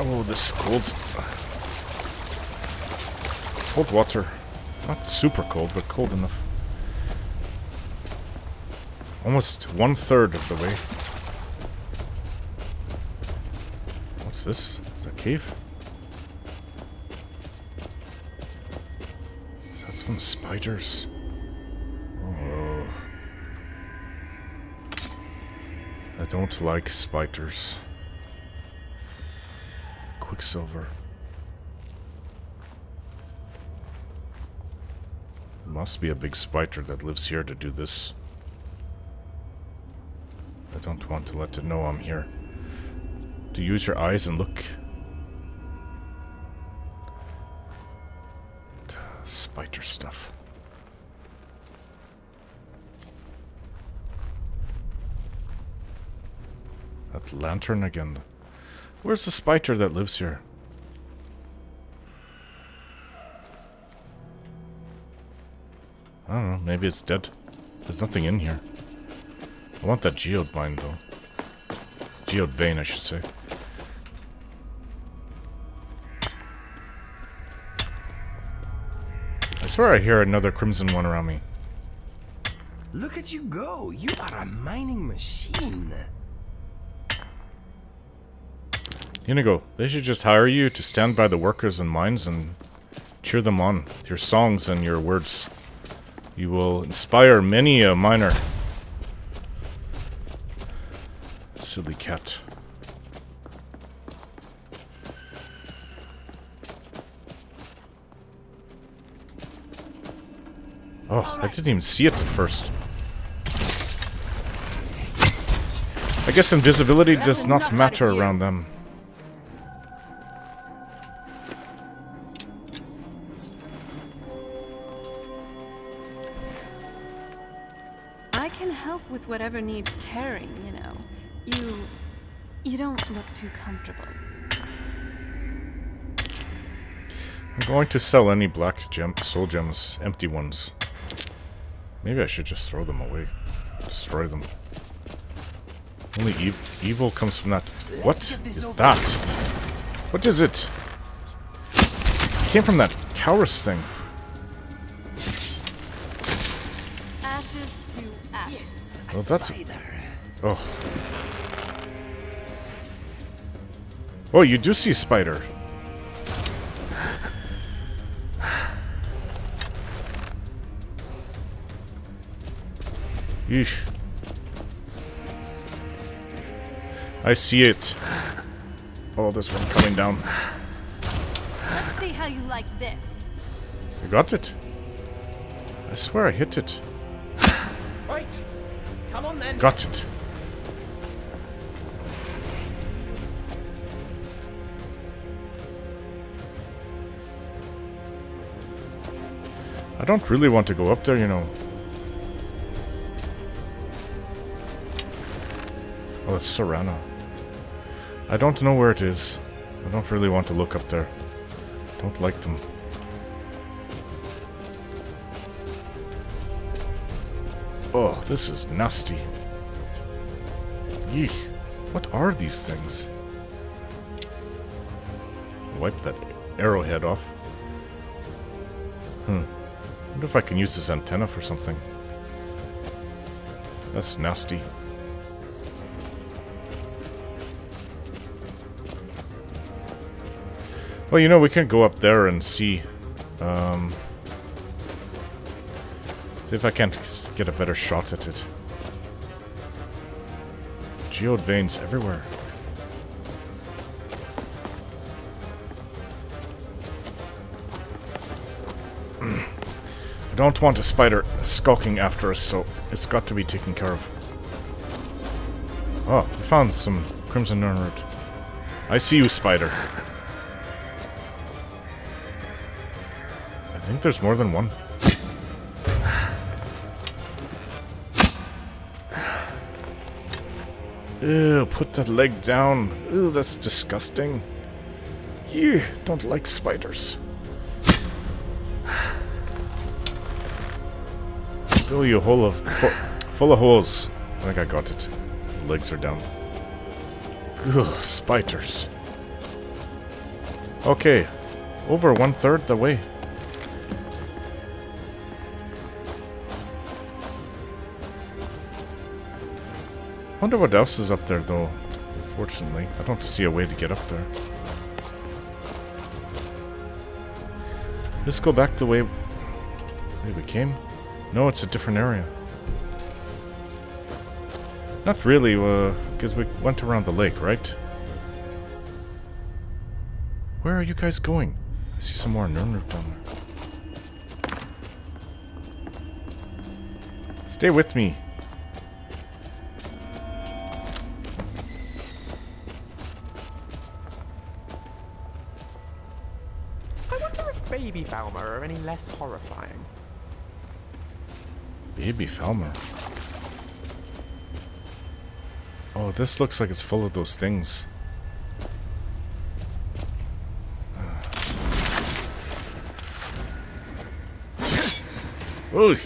Oh, this cold... Cold water. Not super cold, but cold enough. Almost 1/3 of the way. What's this? Is that a cave? That's from spiders. Oh. I don't like spiders. Quicksilver. Must be a big spider that lives here to do this. I don't want to let it know I'm here. To use your eyes and look. Spider stuff. That lantern again. Where's the spider that lives here? I don't know, maybe it's dead. There's nothing in here. I want that geode mine, though. Geode vein, I should say. I swear I hear another crimson one around me. Look at you go! You are a mining machine! Inigo, they should just hire you to stand by the workers in mines and cheer them on with your songs and your words. You will inspire many a miner. Silly cat. Oh, I didn't even see it at first. I guess invisibility does not matter around them. Whatever needs caring, you know. You don't look too comfortable. I'm going to sell any black soul gems, empty ones. Maybe I should just throw them away. Destroy them. Only evil comes from that. What is that? What is it? It came from that Chaurus thing. ashes to ashes. Yes, well, that's Oh, you do see a spider. Eesh. I see it. Oh, this one coming down. Let's see how you like this. You got it. I swear I hit it. Right. Come on then. Got it. I don't really want to go up there, you know. Oh, it's Serana. I don't know where it is. I don't really want to look up there. Don't like them. Oh, this is nasty. Yeeh. What are these things? Wipe that arrowhead off. Hmm. I wonder if I can use this antenna for something. That's nasty. Well, you know, we can go up there and see. See if I can't get a better shot at it. Geode veins everywhere. I don't want a spider skulking after us, so it's got to be taken care of. Oh, I found some Crimson Nirnroot. I see you, spider. I think there's more than one. Ew, put that leg down. Ew, that's disgusting. You don't like spiders. Oh, you hole of full of holes. I think I got it. The legs are down. Ugh, spiders. Okay, over 1/3 the way. I wonder what else is up there, though. Unfortunately, I don't see a way to get up there. Let's go back the way we came. No, it's a different area. Not really, because we went around the lake, right? Where are you guys going? I see some more Nirnroot down there. Stay with me. Falmer are any less horrifying? Baby Falmer. Oh, this looks like it's full of those things. Oh,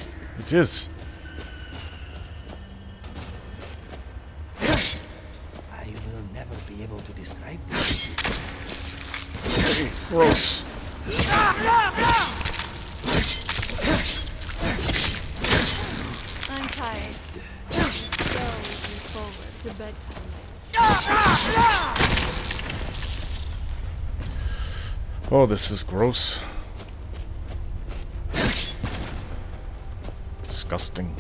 it is. I will never be able to describe this. Gross. Oh, this is gross. Disgusting.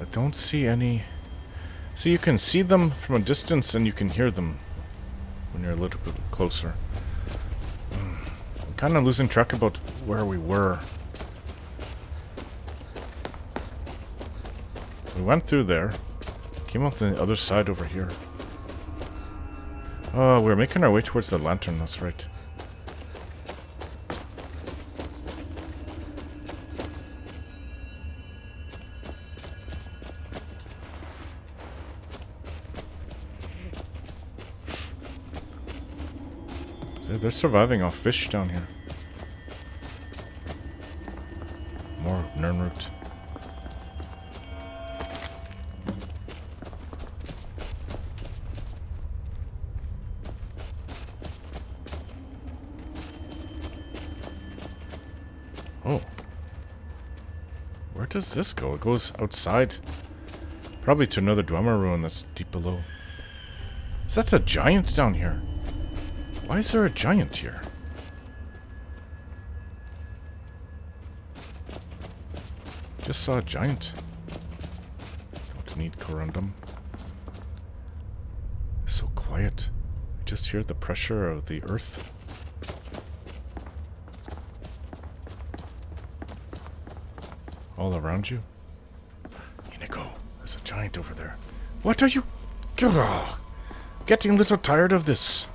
I don't see any. So you can see them from a distance and you can hear them when you're a little bit closer. I'm kind of losing track about where we were. We went through there, came out the other side over here. Oh, we're making our way towards the lantern, that's right. They're surviving off fish down here. More Nirnroot. Oh. Where does this go? It goes outside. Probably to another Dwemer ruin that's deep below. Is that a giant down here? Why is there a giant here? Just saw a giant. Don't need corundum. It's so quiet. I just hear the pressure of the earth. All around you. Inigo, there's a giant over there. What are you... Oh, getting a little tired of this.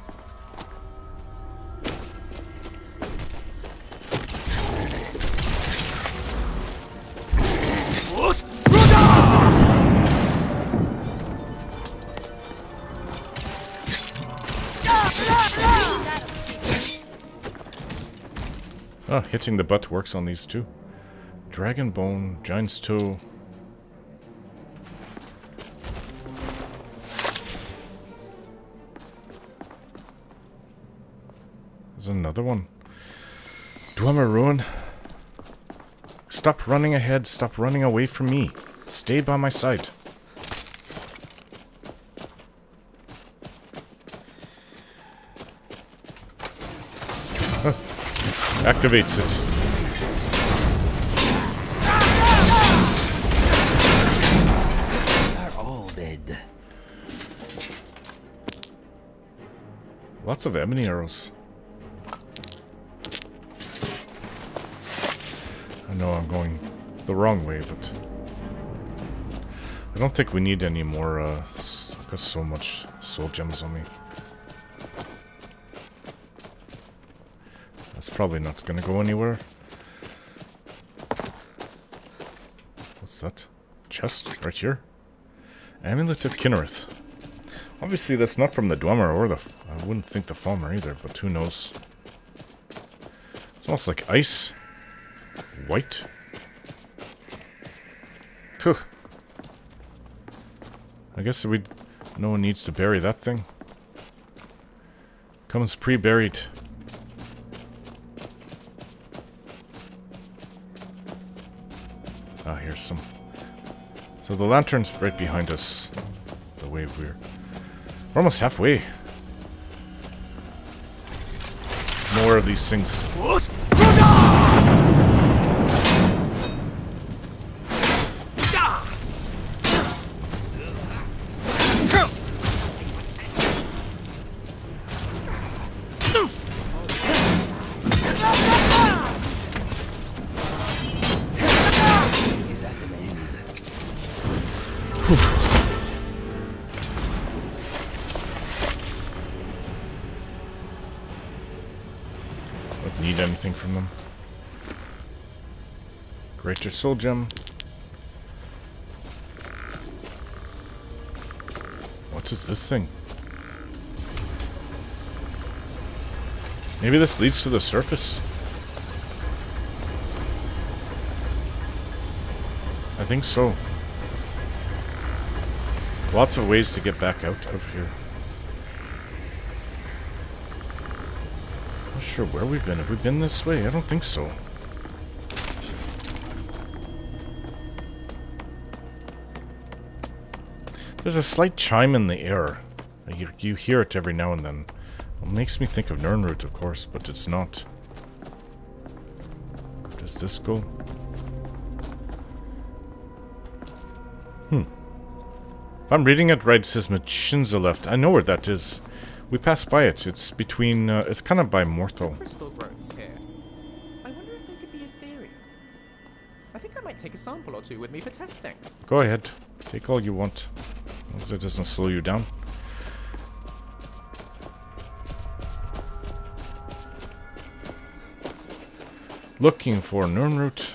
Oh, hitting the butt works on these two. Dragon Bone, Giant's Toe. There's another one. Dwemer Ruin. Stop running ahead, stop running away from me. Stay by my side. Huh. Activates it. Lots of ebony arrows. I know I'm going the wrong way, but I don't think we need any more. I've got so much soul gems on me. That's probably not gonna go anywhere. What's that? Chest right here. Amulet of Kinnereth. Obviously that's not from the Dwemer or the... I wouldn't think the Falmer either, but who knows. It's almost like ice. White. Phew. I guess we... No one needs to bury that thing. Comes pre-buried. Ah, here's some. So the lantern's right behind us. The way we're... We're almost halfway. More of these things. Is that an end? Whew. Need anything from them. Greater soul gem. What is this thing? Maybe this leads to the surface. I think so. Lots of ways to get back out of here. Not sure where we've been. Have we been this way? I don't think so. There's a slight chime in the air. You hear it every now and then. It makes me think of Nirnroot, of course, but it's not. Where does this go? Hmm. If I'm reading it right, it says Machinza left. I know where that is. We passed by it. It's between... it's kind of by Morthal. Crystal grows here. I wonder if there could be a theory. I think I might take a sample or two with me for testing. Go ahead. Take all you want. As long as it doesn't slow you down. Looking for Nirnroot.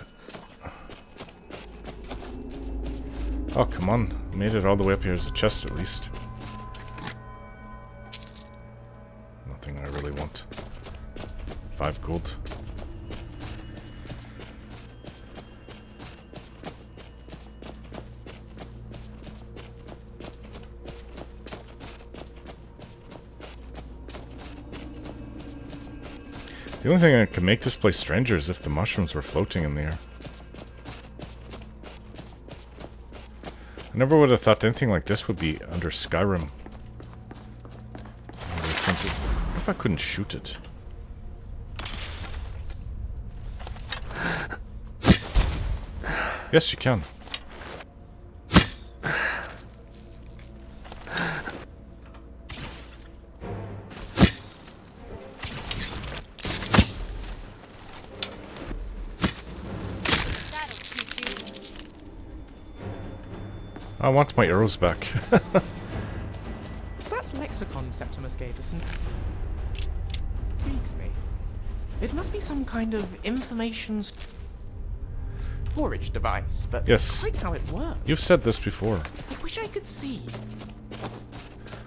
Oh, come on. Made it all the way up here. There's a chest at least. I really want 5 gold. The only thing that could make this place stranger is if the mushrooms were floating in the air. I never would have thought anything like this would be under Skyrim. What if I couldn't shoot it? Yes, you can. I want my arrows back. That lexicon Septimus gave us intrigues me. It must be some kind of information storage device, but yes, quite how it works. You've said this before. I wish I could see.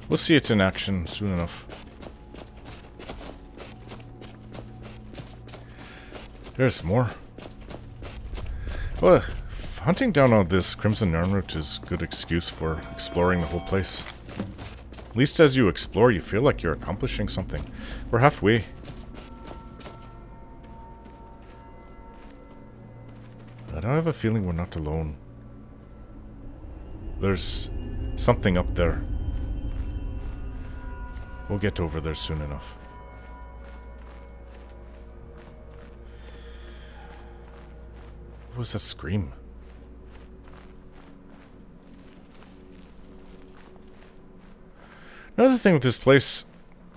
We'll see it in action soon enough. There's more. Well, hunting down all this Crimson Nirnroot is a good excuse for exploring the whole place. At least as you explore, you feel like you're accomplishing something. We're halfway. I don't have a feeling we're not alone. There's something up there. We'll get over there soon enough. What was that scream? Another thing with this place,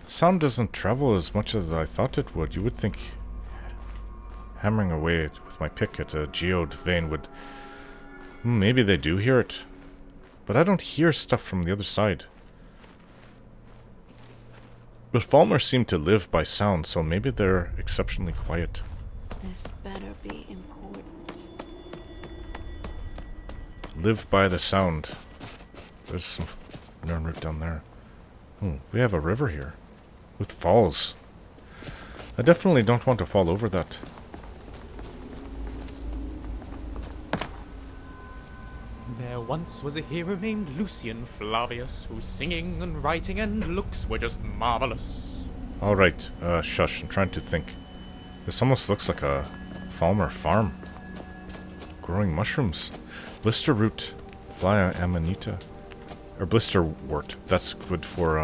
sound doesn't travel as much as I thought it would. You would think hammering away with my pick at a geode vein would... Maybe they do hear it. But I don't hear stuff from the other side. But Falmer seem to live by sound, so maybe they're exceptionally quiet. This better be important. Live by the sound. There's some Nirnroot down there. We have a river here. With falls. I definitely don't want to fall over that. There once was a hero named Lucian Flavius, whose singing and writing and looks were just marvelous. Alright, shush, I'm trying to think. This almost looks like a Falmer farm. Growing mushrooms. Blister root. Flya amanita. Or blister wort. That's good for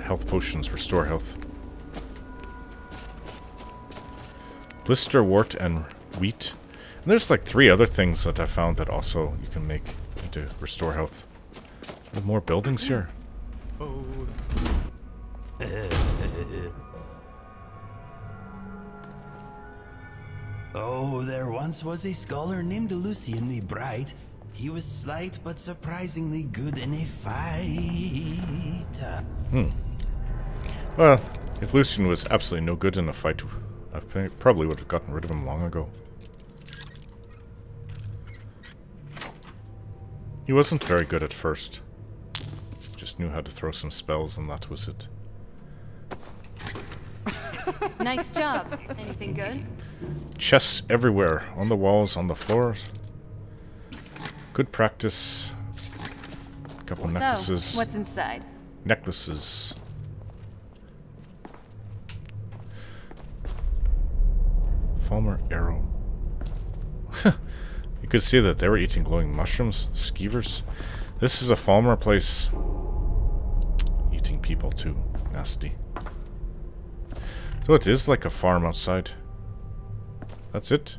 health potions, restore health. Blister wort and wheat. And there's like 3 other things that I found that also you can make to restore health. There's more buildings here. Oh. Oh, there once was a scholar named Lucian the Bright. He was slight, but surprisingly good in a fight. Well, if Lucian was absolutely no good in a fight, I probably would have gotten rid of him long ago. He wasn't very good at first. Just knew how to throw some spells, and that was it. Nice job. Anything good? Chests everywhere. On the walls, on the floors. Good practice. Couple necklaces. So, what's inside? Necklaces. Falmer arrow. You could see that they were eating glowing mushrooms, skeevers. This is a Falmer place. Eating people too. Nasty. So it is like a farm outside. That's it.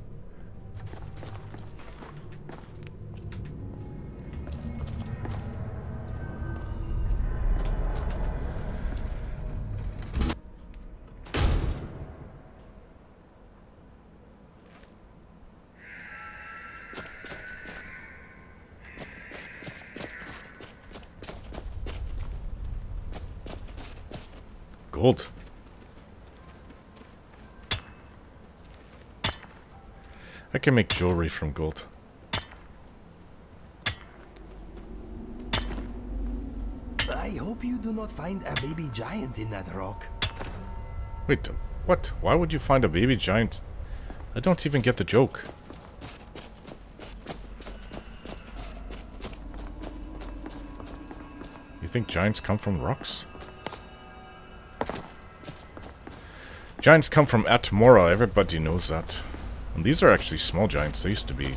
Gold. I can make jewelry from gold. I hope you do not find a baby giant in that rock. Wait, what? Why would you find a baby giant? I don't even get the joke. You think giants come from rocks? Giants come from Atmora, everybody knows that. And these are actually small giants, they used to be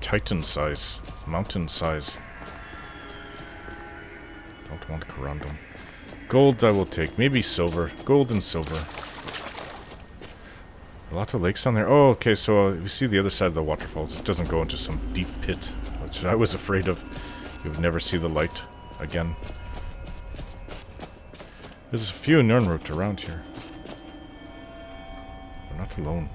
titan size, mountain size. Don't want corundum. Gold I will take, maybe silver. Gold and silver. A lot of lakes on there. Oh, okay, so we see the other side of the waterfalls. It doesn't go into some deep pit, which I was afraid of. You would never see the light again. There's a few Nirnroot around here. We're not alone.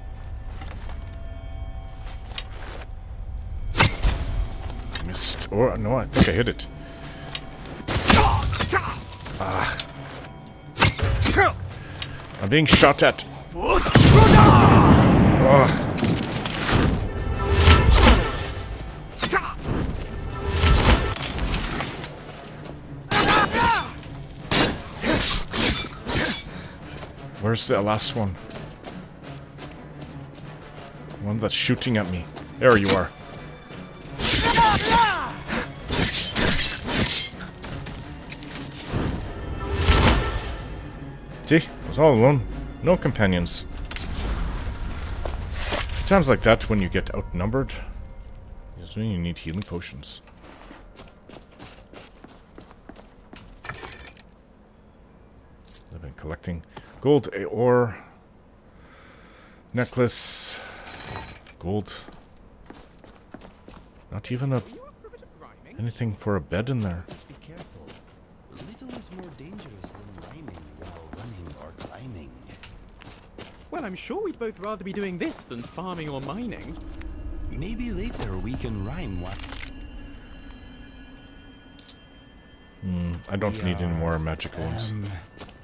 Missed. Or, no, I think I hit it. Ah. I'm being shot at. Oh. Where's the last one? The one that's shooting at me. There you are. See? I was all alone. No companions. Times like that, when you get outnumbered, is when you need healing potions. I've been collecting gold ore, necklace, gold. Not even anything for a bed in there. Be careful. Little is more dangerous than rhyming while running or climbing. Well, I'm sure we'd both rather be doing this than farming or mining. Maybe later we can rhyme one. I don't need any more magical ones.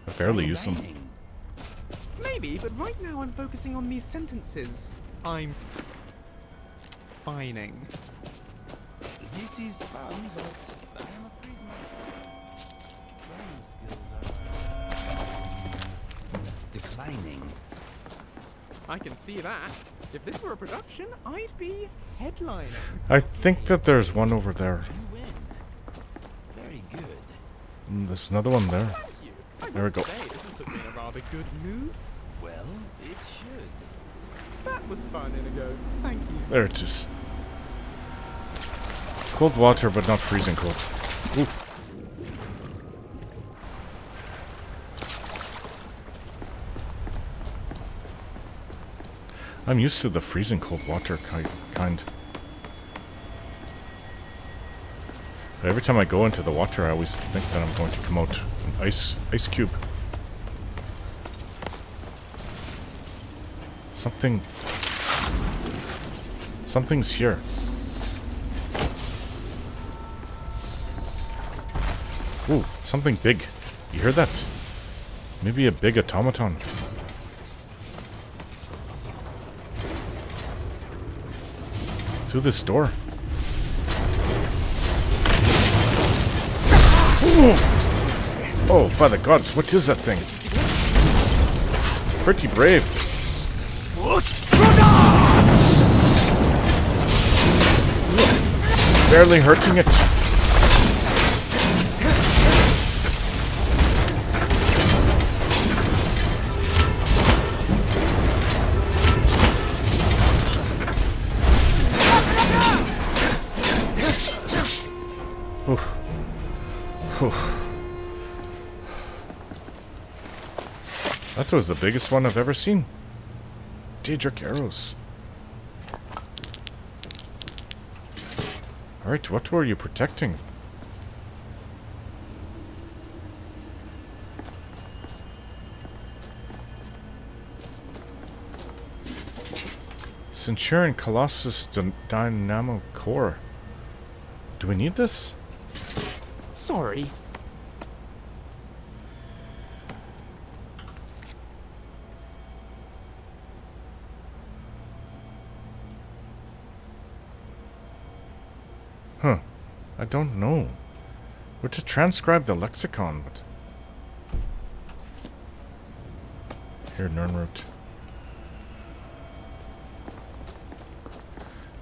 I barely use them. Maybe, but right now I'm focusing on these sentences. I'm fining. This is fun, but I'm afraid my rhyme skills are declining. I can see that. If this were a production, I'd be headlining. I think that there's one over there. You win. Very good. There's another one there. There we go. This has been a rather good move. Well, it should. That was fun, Inigo. Thank you. There it is. Cold water, but not freezing cold. Ooh. I'm used to the freezing cold water kind. But every time I go into the water, I always think that I'm going to come out an ice cube. Something's here. Ooh, something big. You hear that? Maybe a big automaton. Through this door. Ooh. Oh, by the gods, what is that thing? Pretty brave. Barely hurting it. That was the biggest one I've ever seen. Daedric arrows. Alright, what were you protecting? Centurion Colossus Dynamo Core. Do we need this? Sorry. Huh. I don't know. We're to transcribe the lexicon, but... Here, Nirnroot.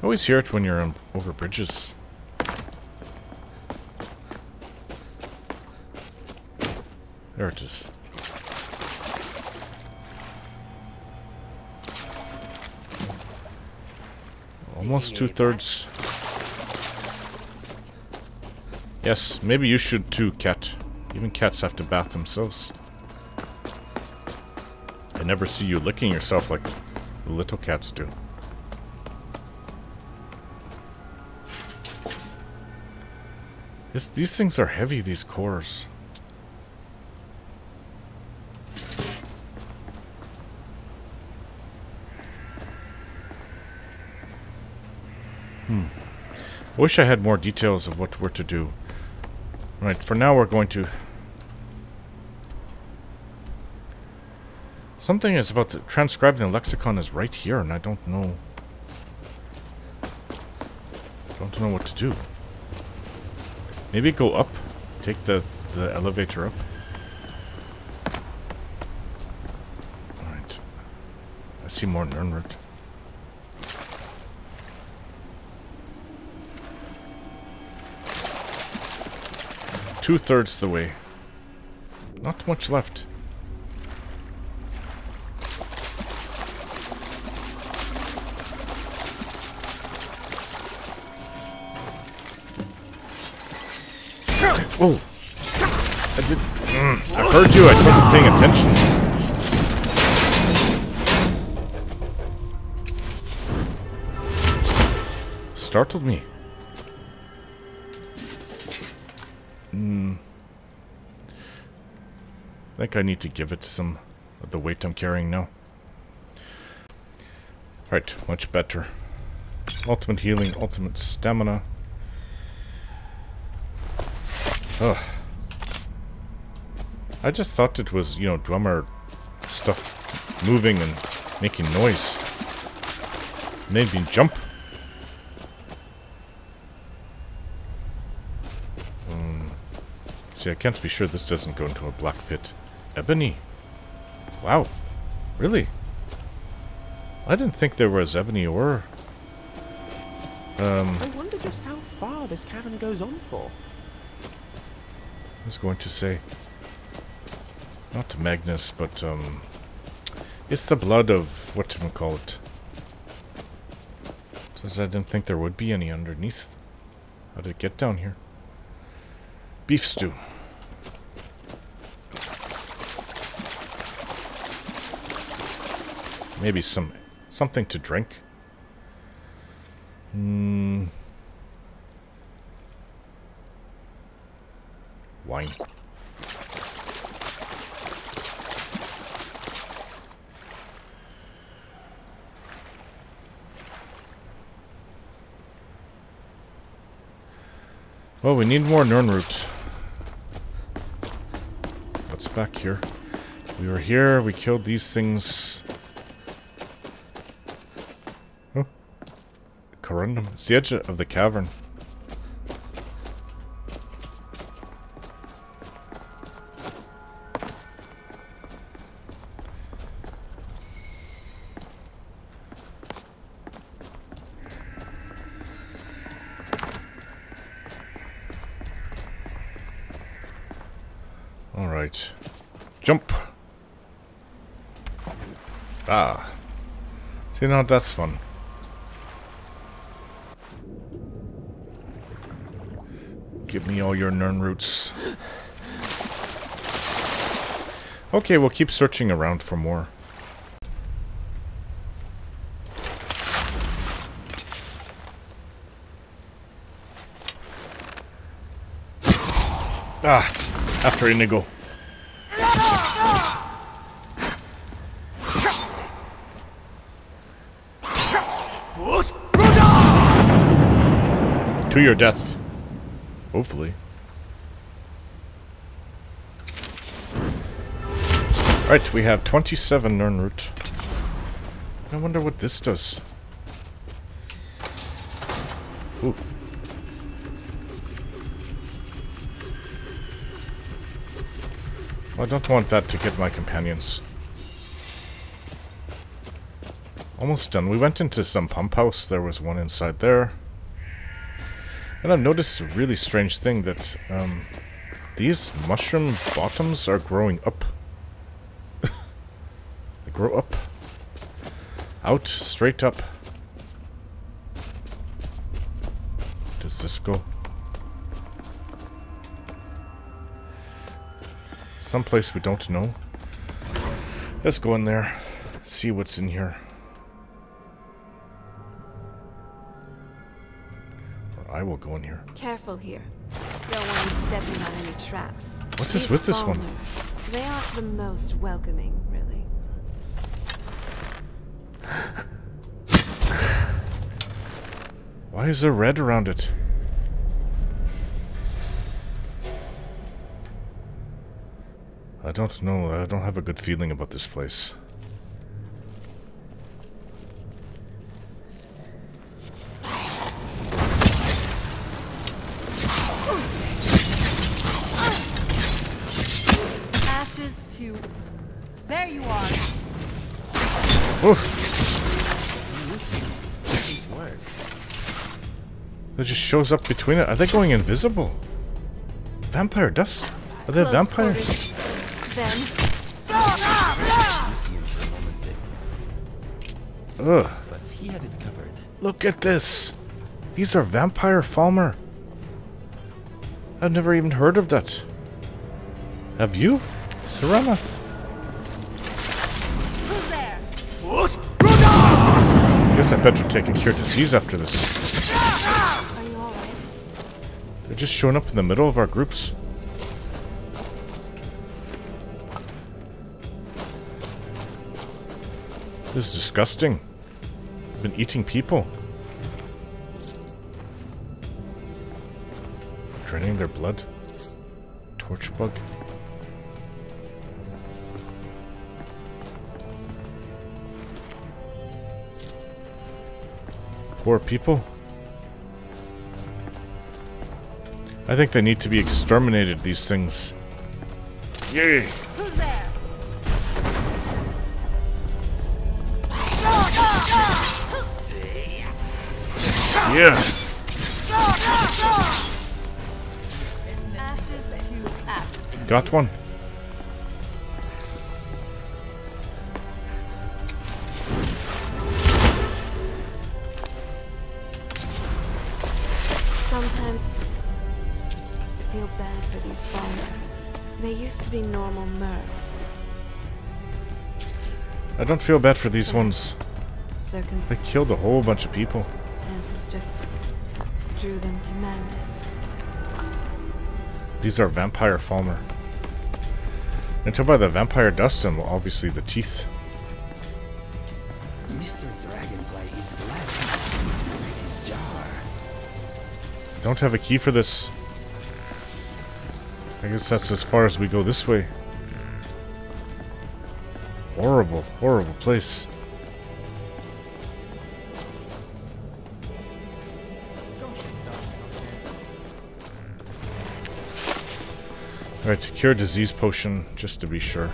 I always hear it when you're over bridges. There it is. almost 2/3. Yes, maybe you should too, cat. Even cats have to bath themselves. I never see you licking yourself like the little cats do. Yes, these things are heavy, these cores. I wish I had more details of what we're to do. Right, for now we're going to... Something is about to transcribe the lexicon is right here, and I don't know... what to do. Maybe go up. Take the elevator up. Alright. I see more Nirnroot. Two-thirds the way. Not much left. Oh! I did... I heard you, I wasn't paying attention. Startled me. I think I need to give it some of the weight I'm carrying now. Alright, much better. Ultimate healing, ultimate stamina. Ugh. I just thought it was, you know, Dwemer stuff moving and making noise. Made me jump. See, I can't be sure this doesn't go into a black pit. Ebony. Wow. Really? I didn't think there was ebony or... I wonder just how far this cavern goes on for. I was going to say... Not to Magnus, but... it's the blood of... whatchamacallit. Since I didn't think there would be any underneath. How did it get down here? Beef stew. Maybe something to drink. Wine. Well, we need more Nirnroot. What's back here? We were here, we killed these things. Oh. Corundum. It's the edge of the cavern. Alright. Jump! Ah. See, now that's fun. Give me all your Nirnroots. Okay, we'll keep searching around for more. Ah! After Inigo. To your death. Hopefully. Right, we have 27 Nirnroot. I wonder what this does. Ooh. I don't want that to get my companions. Almost done. We went into some pump house. There was one inside there. And I've noticed a really strange thing that these mushroom bottoms are growing up. They grow up. Out. Straight up. does this go? Someplace we don't know. Let's go in there. See what's in here. Or I will go in here. Careful here. Don't want you stepping on any traps. What is with this one? They aren't the most welcoming, really. Why is there red around it? I don't know. I don't have a good feeling about this place. Ashes to... There you are! Oh! That just shows up between it. Are they going invisible? Vampire dust? Are they vampires? Quarters. Ugh. But he had it covered. Look at this! These are vampire Falmer. I've never even heard of that. Have you? Serana. Who's there? Guess I better take a cure disease after this. Are you alright? They're just showing up in the middle of our groups. This is disgusting. I've been eating people. Draining their blood. Torch bug. Poor people. I think they need to be exterminated, these things. Yay! Who's there? Yeah. Got one. Sometimes I feel bad for these Falmer. They used to be normal Merc. I don't feel bad for these ones. They killed a whole bunch of people. Just drew them to madness. These are vampire Falmer. Until by the vampire dust and obviously the teeth. Mr. Dragonfly is glad to see inside his jar. Don't have a key for this. I guess that's as far as we go this way. Horrible, horrible place. Alright, cure disease potion, just to be sure.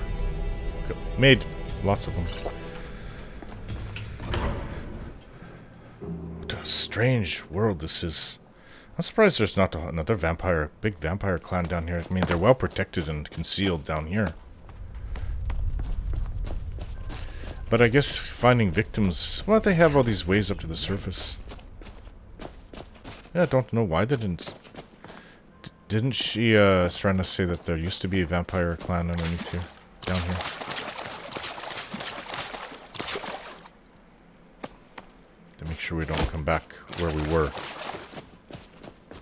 Made lots of them. What a strange world this is. I'm surprised there's not another vampire, big vampire clan down here. I mean, they're well protected and concealed down here. But I guess finding victims... Well, they have all these ways up to the surface. Yeah, I don't know why they didn't... Didn't she, Serana say that there used to be a vampire clan underneath here? Down here. To make sure we don't come back where we were.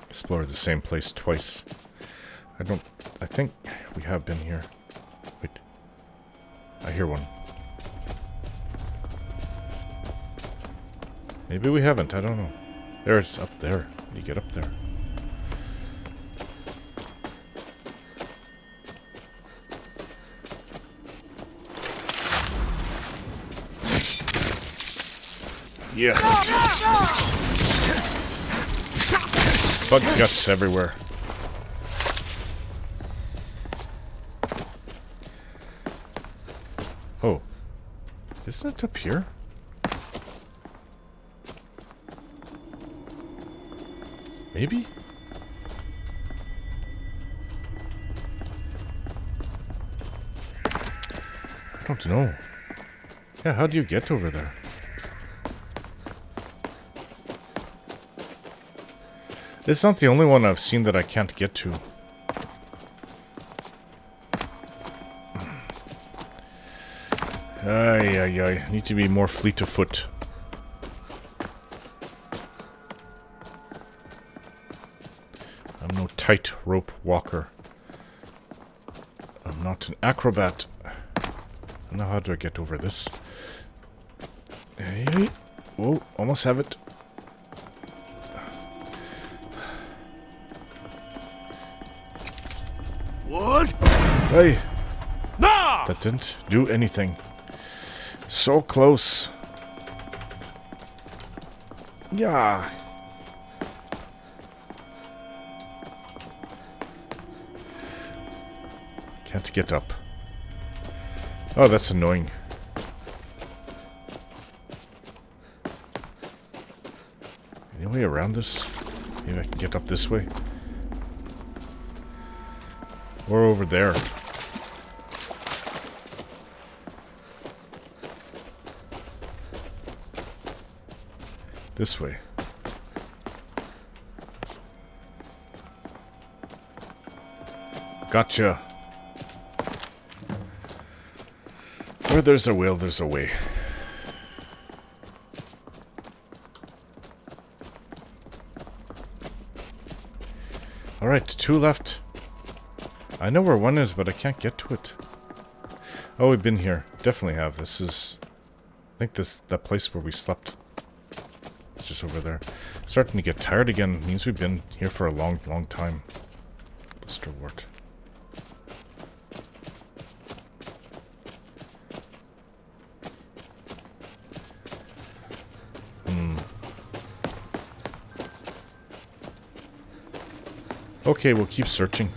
Explore the same place twice. I think we have been here. Wait. I hear one. Maybe we haven't, I don't know. There, it's up there. You get up there. Yeah. Bug guts everywhere. Oh. Isn't it up here? Maybe? I don't know. Yeah, how do you get over there? This is not the only one I've seen that I can't get to. Ay, ay, ay. Need to be more fleet of foot. I'm no tight rope walker. I'm not an acrobat. Now how do I get over this? Hey, whoa, almost have it. What? Hey. Nah! That didn't do anything. So close. Yeah. Can't get up. Oh, that's annoying. Any way around this? Maybe I can get up this way. Or over there. This way. Gotcha. Where there's a will, there's a way. Alright, two left. I know where one is, but I can't get to it. Oh, we've been here. Definitely have. This is... I think this is the place where we slept. It's just over there. Starting to get tired again. It means we've been here for a long, long time. Mr. Wart. Okay, we'll keep searching.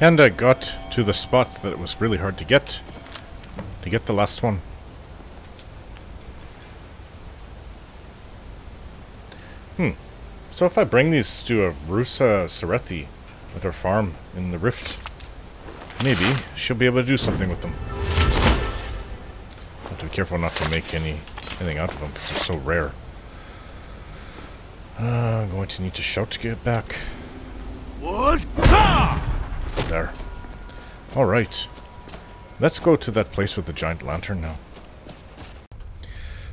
And I got to the spot that it was really hard to get. To get the last one. So if I bring these to Avrusa Sarethi at her farm in the rift, maybe she'll be able to do something with them. I have to be careful not to make anything out of them because they're so rare. I'm going to need to shout to get back. What? There. Alright. Let's go to that place with the giant lantern now.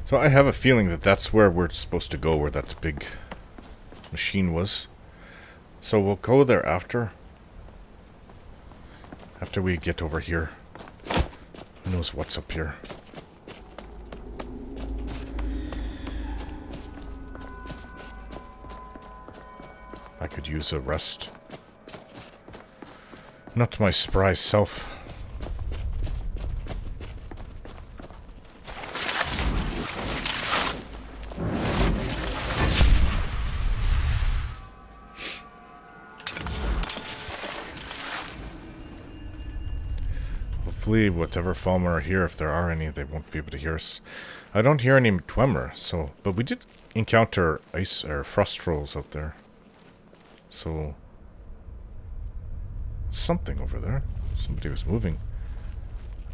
So I have a feeling that that's where we're supposed to go, where that big machine was. So we'll go there after. After we get over here. Who knows what's up here. I could use a rest. Not my spry self. Hopefully, whatever Falmer are here, if there are any, they won't be able to hear us. I don't hear any Dwemer, so... But we did encounter ice or frost trolls out there. So, something over there. Somebody was moving.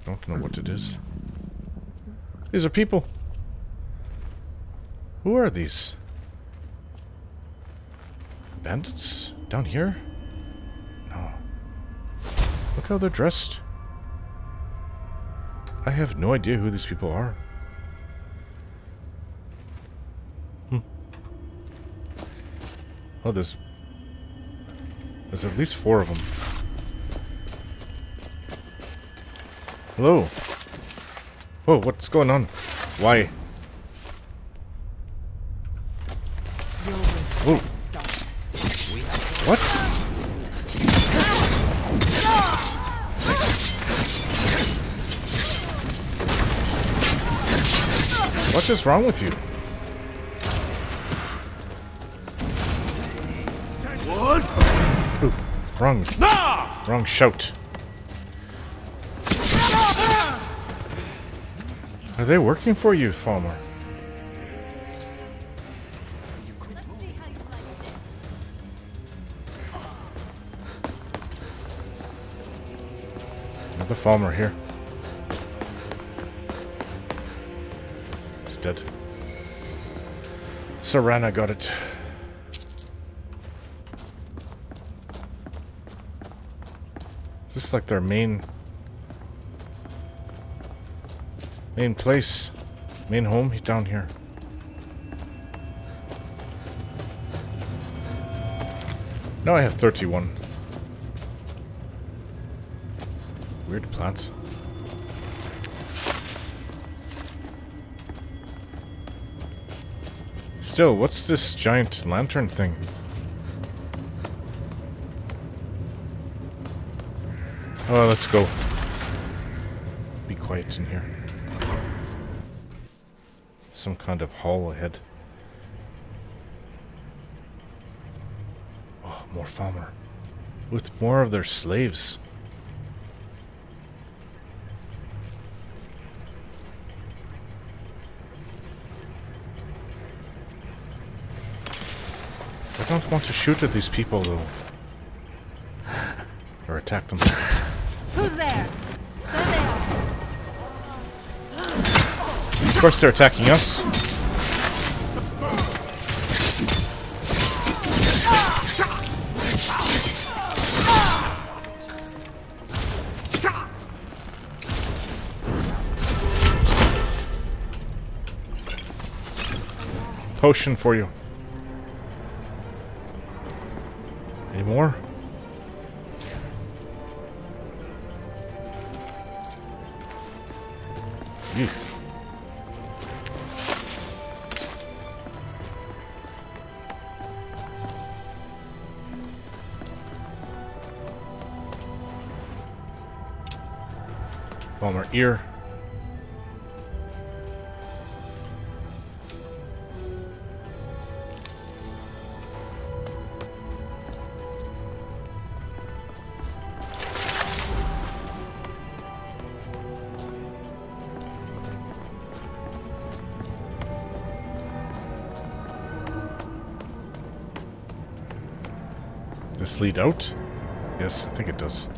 I don't know what it is. These are people. Who are these? Bandits? Down here? No. Look how they're dressed. I have no idea who these people are. Oh, there's at least four of them. Hello. Whoa, what's going on? Why? Whoa. What? What is wrong with you? Wrong. Wrong shout. Are they working for you, Falmer? Another Falmer here. He's dead. Serana got it. Is this like their main place? Main home? He's down here. Now I have 31. Weird plants. Still, what's this giant lantern thing? Oh, let's go. Be quiet in here. Some kind of hall ahead. Oh, more Falmer. With more of their slaves. I don't want to shoot at these people, though. Or attack them. Who's there? There they are. Of course they're attacking us. Potion for you. Any more? Falmer ear. Lead out? Yes, I think it does.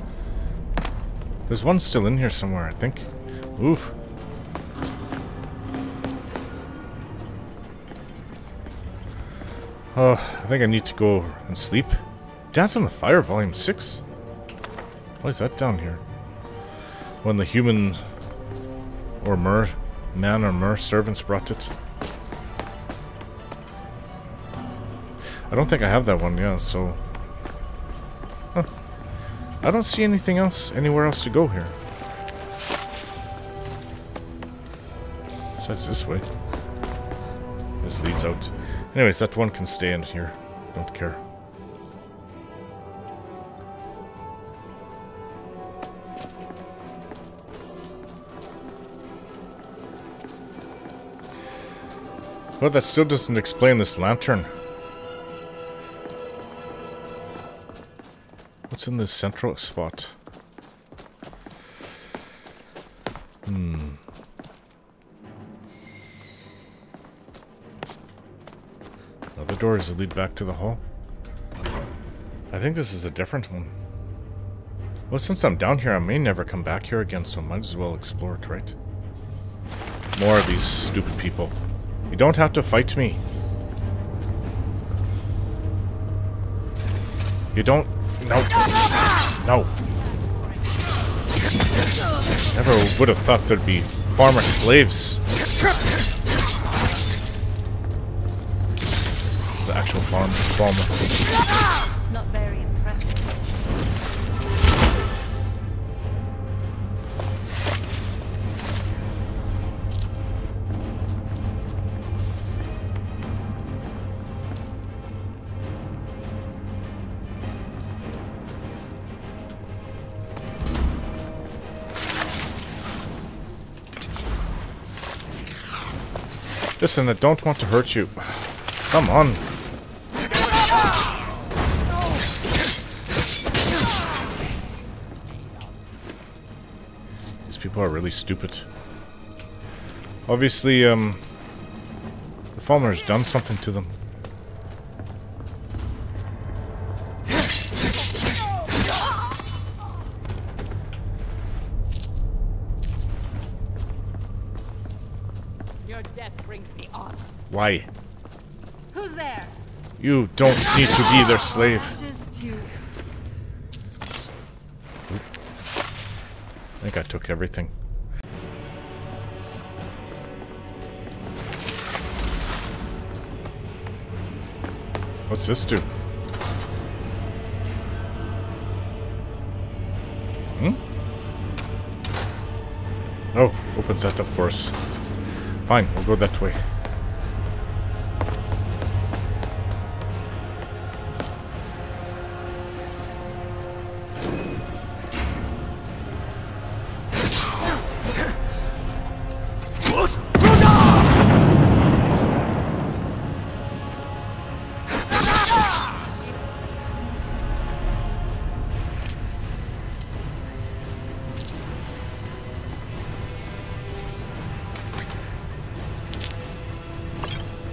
There's one still in here somewhere, I think. Oof. Oh, I think I need to go and sleep. Dance on the Fire, Volume 6? Why is that down here? When the human or man or mer servants brought it. I don't think I have that one, yeah, so... Huh. I don't see anything else, anywhere else to go here. So it's this way. This leads out. Anyways, that one can stay in here. Don't care. But that still doesn't explain this lantern. What's in this central spot? Another door is the lead back to the hall. I think this is a different one. Well, since I'm down here, I may never come back here again, so might as well explore it, right? More of these stupid people. You don't have to fight me. You don't... No. No. Never would have thought there'd be farmer slaves. The actual farmer. Not very listen, I don't want to hurt you. Come on. These people are really stupid. Obviously, the Falmer's done something to them. Why? Who's there? You don't need to be their slave. I think I took everything. What's this do? Hmm? Oh, opens that up for us. Fine, we'll go that way.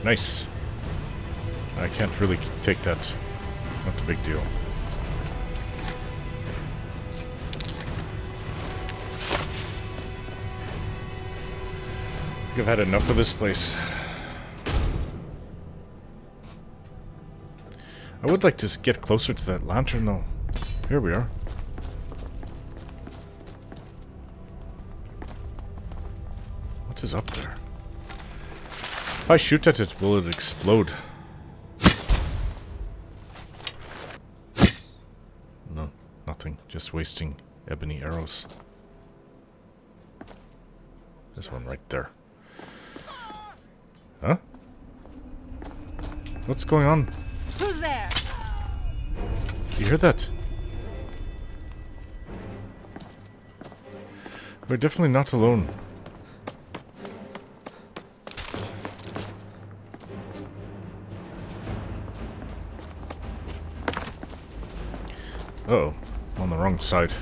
Nice. I can't really take that. Not a big deal. I've had enough of this place. I would like to get closer to that lantern though. Here we are. What is up there? If I shoot at it, will it explode? No, nothing. Just wasting ebony arrows. There's one right there. Huh? What's going on? Who's there? Do you hear that? We're definitely not alone. Uh-oh, I'm on the wrong side.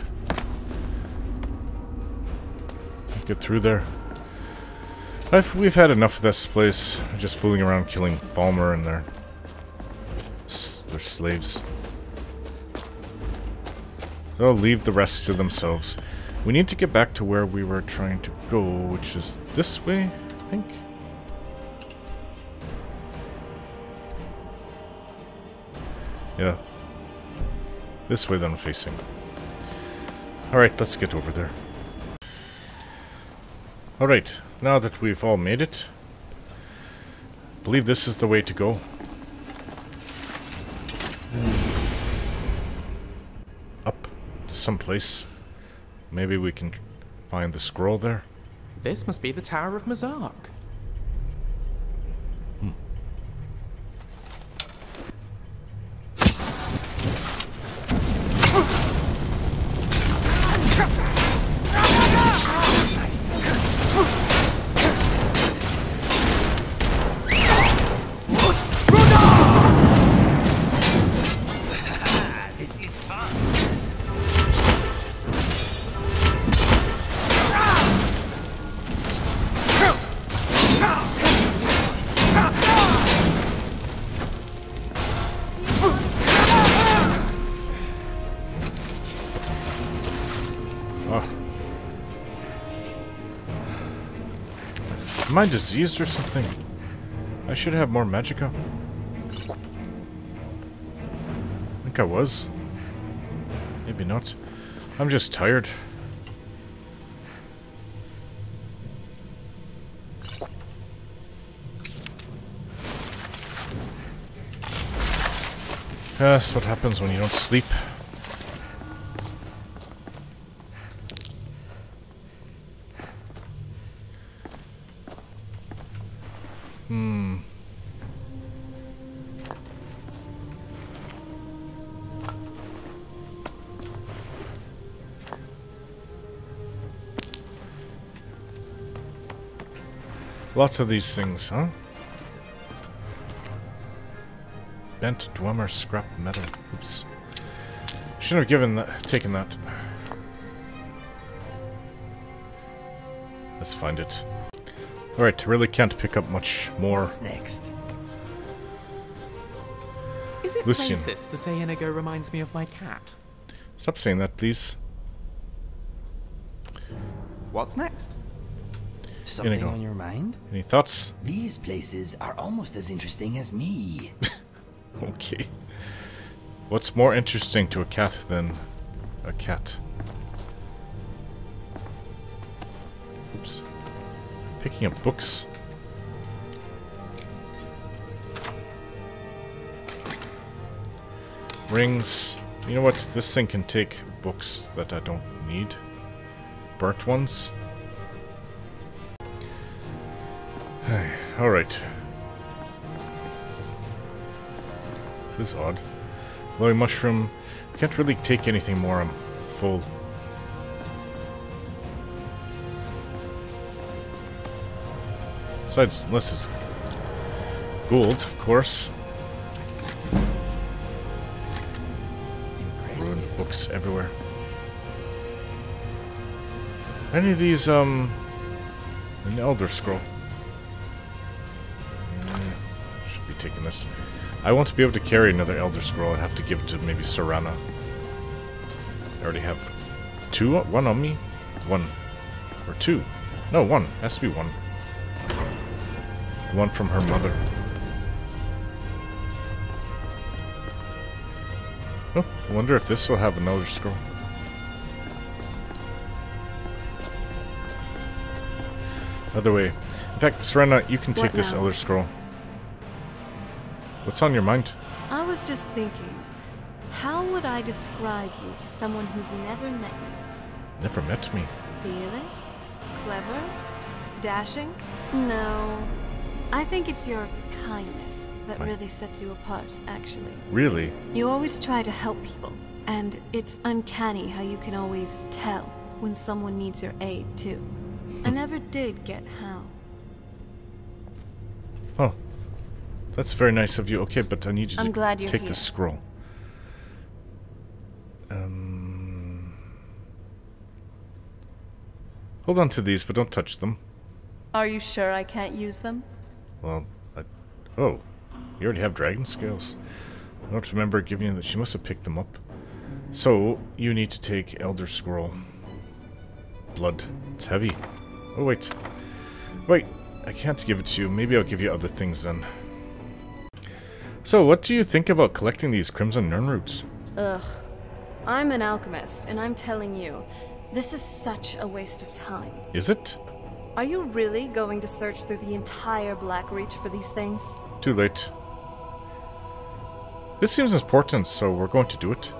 Can't get through there. We've had enough of this place. I'm just fooling around killing Falmer and their slaves. They'll leave the rest to themselves. We need to get back to where we were trying to go, which is this way, I think. Yeah. This way that I'm facing. Alright, let's get over there. Alright, now that we've all made it, I believe this is the way to go. Up to someplace. Maybe we can find the scroll there. This must be the Tower of Mirak. Am I diseased or something? I should have more magicka. I think I was. Maybe not. I'm just tired. That's what happens when you don't sleep. Lots of these things, huh? Bent Dwemer scrap metal. Oops. Shouldn't have given that, taken that. Let's find it. Alright, really can't pick up much more. What's next? Is it racist to say Inigo reminds me of my cat? Stop saying that, please. What's next? Something on your mind? Any thoughts? These places are almost as interesting as me. Okay. What's more interesting to a cat than a cat? Oops. Picking up books. Rings. You know what? This thing can take books that I don't need. Burnt ones. Alright. This is odd. Glowing mushroom. Can't really take anything more. I'm full. Besides, unless it's gold, of course. Ruined books everywhere. Any of these, an Elder Scroll. Should be taking this. I want to be able to carry another Elder Scroll. I have to give it to maybe Serana. I already have two? One on me? One. Or two. No, one. Has to be one. The one from her mother. Oh, I wonder if this will have an Elder Scroll. Other way. In fact, Serana, you can take this Elder Scroll. What's on your mind? I was just thinking, how would I describe you to someone who's never met you? Never met me? Fearless? Clever? Dashing? No. I think it's your kindness that really sets you apart, actually. Really? You always try to help people, and it's uncanny how you can always tell when someone needs your aid, too. I never did get how. Oh. That's very nice of you. Okay, but I need you to take the scroll. Hold on to these, but don't touch them. Are you sure I can't use them? Well, oh, you already have dragon scales. I don't remember giving you that. She must have picked them up. So you need to take Elder Scroll. Blood. It's heavy. Oh wait, wait. I can't give it to you. Maybe I'll give you other things then. So, what do you think about collecting these Crimson Nirnroots? Ugh. I'm an alchemist, and I'm telling you, this is such a waste of time. Is it? Are you really going to search through the entire Blackreach for these things? Too late. This seems important, so we're going to do it.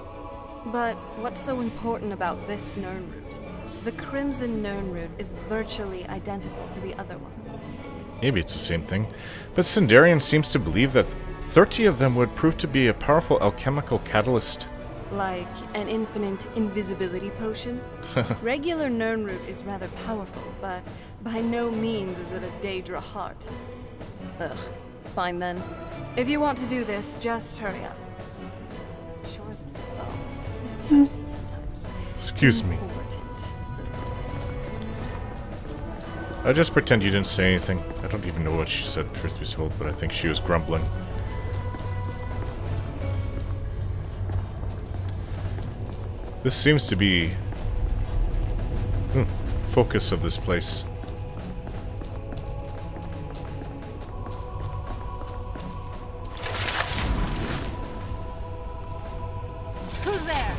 But what's so important about this Nirnroot? The Crimson Nirnroot is virtually identical to the other one. Maybe it's the same thing. But Sinderion seems to believe that 30 of them would prove to be a powerful alchemical catalyst. Like an infinite invisibility potion? Regular Nirnroot is rather powerful, but by no means is it a Daedra heart. Ugh, fine then. If you want to do this, just hurry up. Shore's bones. This person sometimes. Excuse me. I just pretend you didn't say anything. I don't even know what she said, truth be told, but I think she was grumbling. This seems to be the focus of this place. Who's there?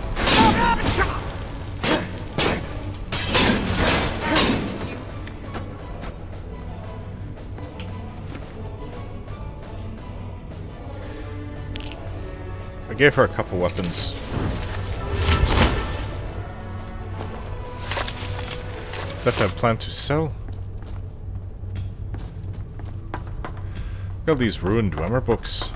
I gave her a couple weapons. That I plan to sell. Look at these ruined Dwemer books.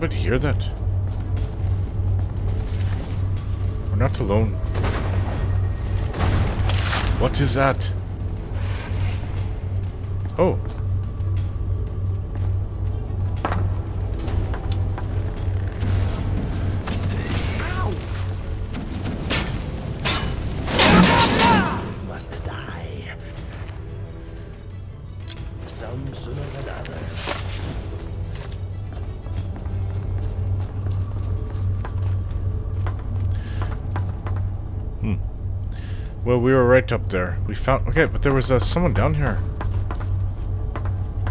But hear that? We're not alone. What is that? Oh. Ow. Must die. So down sooner than others. Well, we were right up there. We found... Okay, but there was someone down here.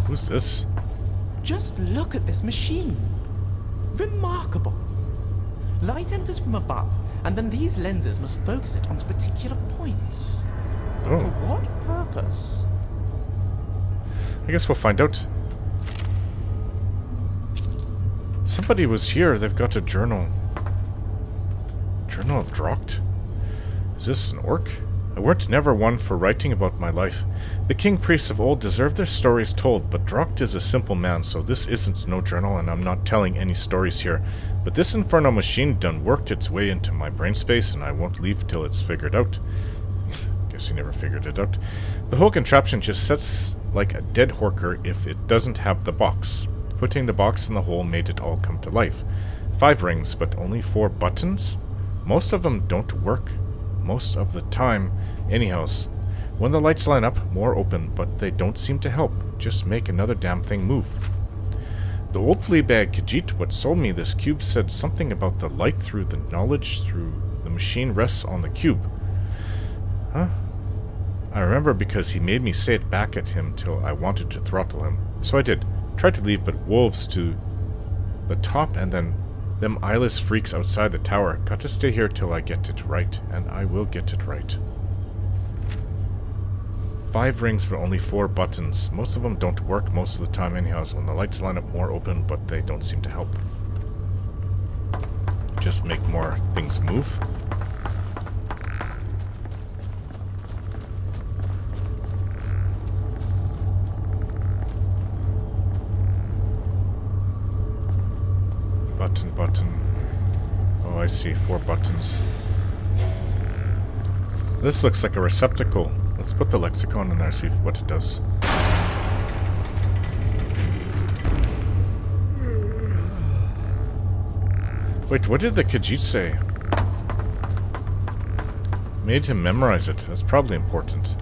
Who's this? Just look at this machine. Remarkable. Light enters from above, and then these lenses must focus it onto particular points. But for what purpose? I guess we'll find out. Somebody was here. They've got a journal. Journal of Drocht? Is this an orc? I weren't never one for writing about my life. The king priests of old deserve their stories told, but Drocht is a simple man, so this isn't no journal, and I'm not telling any stories here. But this infernal machine done worked its way into my brain space, and I won't leave till it's figured out. Guess he never figured it out. The whole contraption just sets like a dead horker if it doesn't have the box. Putting the box in the hole made it all come to life. 5 rings, but only 4 buttons? Most of them don't work. Most of the time, anyhows. When the lights line up, more open, but they don't seem to help. Just make another damn thing move. The old flea bag Khajiit, what sold me this cube, said something about the light through the knowledge through the machine rests on the cube. Huh? I remember because he made me say it back at him till I wanted to throttle him. So I did. Tried to leave, but wolves to the top and then... Them eyeless freaks outside the tower. Got to stay here till I get it right, and I will get it right. 5 rings, but only 4 buttons. Most of them don't work most of the time anyhow, so when the lights line up more open, but they don't seem to help. Just make more things move. Button, button. Oh, I see. 4 buttons. This looks like a receptacle. Let's put the lexicon in there, see what it does. Wait, what did the Khajiit say? Made him memorize it. That's probably important.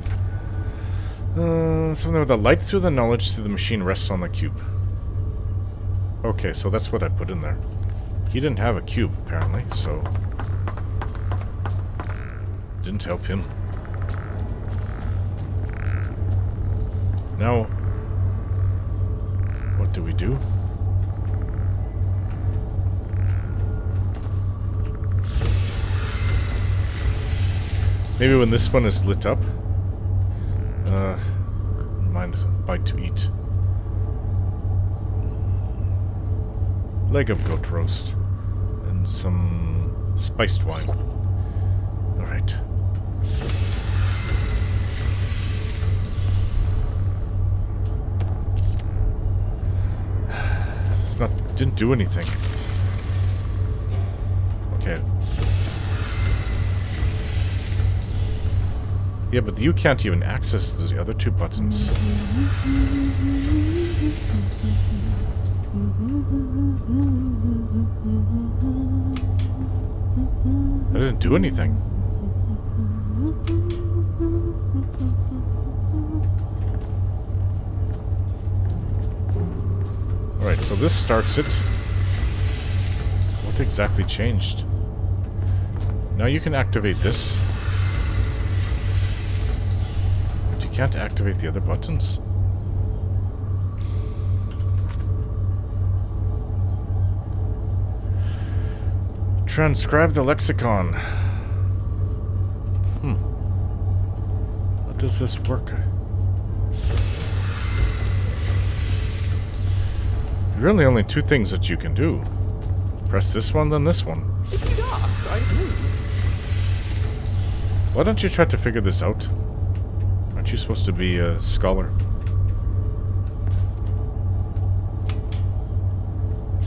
Something with the light through the knowledge through the machine rests on the cube. Okay, so that's what I put in there. He didn't have a cube, apparently, so... Didn't help him. Now... What do we do? Maybe when this one is lit up... Mind a bite to eat. Leg of goat roast and some spiced wine. All right. It's not. Didn't do anything. Okay. Yeah, but you can't even access the other 2 buttons. I didn't do anything. Alright, so this starts it. What exactly changed? Now you can activate this. But you can't activate the other buttons. Transcribe the lexicon. How does this work? Really only 2 things that you can do. Press this one, then this one. If you'd asked, I'd move. Why don't you try to figure this out? Aren't you supposed to be a scholar?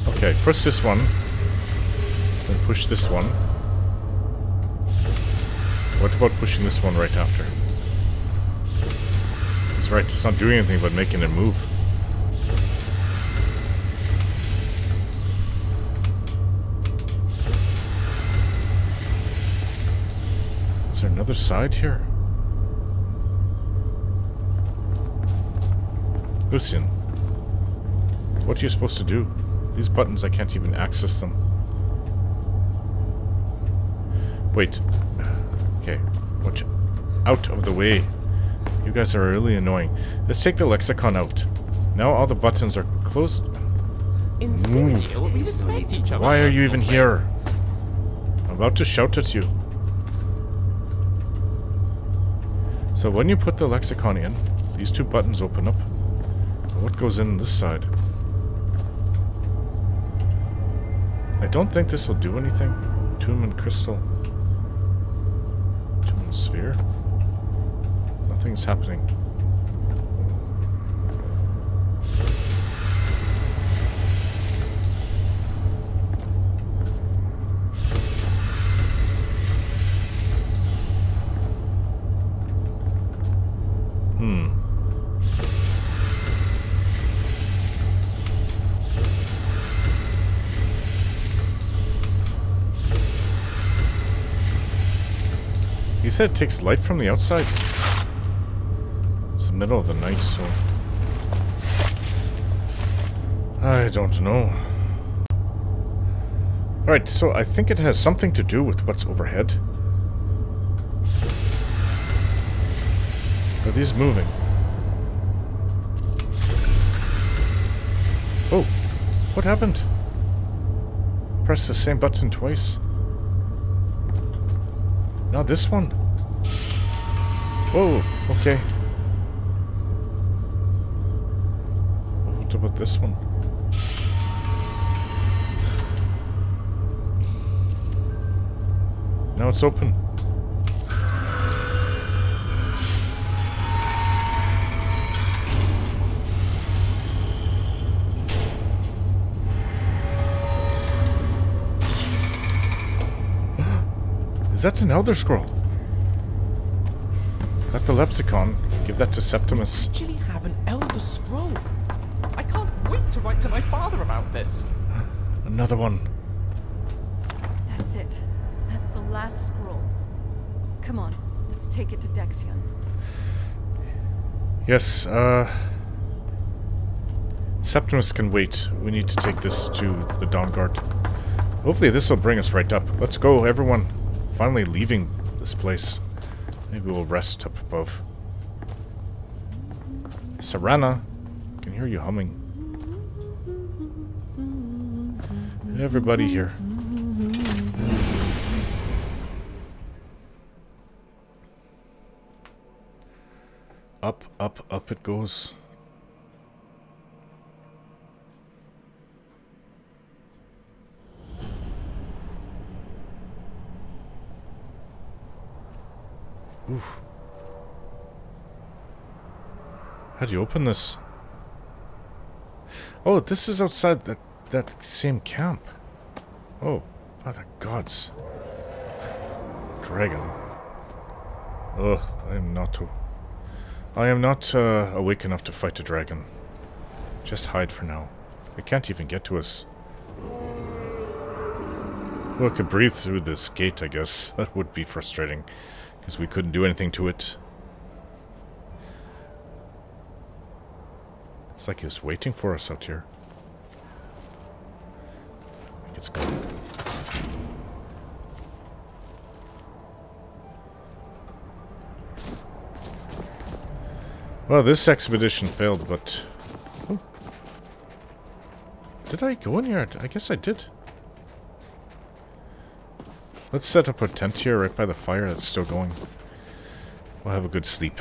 Okay, press this one. And push this one. What about pushing this one right after? That's right, it's not doing anything but making it move. Is there another side here? Lucian, what are you supposed to do? These buttons, I can't even access them. Wait. Okay. Watch out of the way. You guys are really annoying. Let's take the lexicon out. Now all the buttons are closed. Move. Why are you even here? I'm about to shout at you. So when you put the lexicon in, these two buttons open up. What goes in this side? I don't think this will do anything. Tomb and crystal. Tomb and sphere. Nothing's happening. He said it takes light from the outside. It's the middle of the night, so... I don't know. Alright, so I think it has something to do with what's overhead. Are these moving? Oh! What happened? Press the same button twice. Now this one. Whoa, okay. What about this one? Now it's open. That's an Elder Scroll. Got the lexicon. Give that to Septimus. I actually have an Elder Scroll. I can't wait to write to my father about this. Another one. That's it. That's the last scroll. Come on, let's take it to Dexion. Yes, Septimus can wait. We need to take this to the Dawnguard. Hopefully this will bring us right up. Let's go, everyone. Finally leaving this place. Maybe we'll rest up above. Serana, I can hear you humming. Everybody here. Up, up, up it goes. Oof. How do you open this? Oh, this is outside that same camp. Oh, by the gods. Dragon. Ugh, I am not awake enough to fight a dragon. Just hide for now. They can't even get to us. Well, I could breathe through this gate, I guess. That would be frustrating. Because we couldn't do anything to it. It's like he was waiting for us out here. I think it's gone. Well, this expedition failed, but... Oh. Did I go in here? I guess I did. Let's set up a tent here right by the fire that's still going. We'll have a good sleep.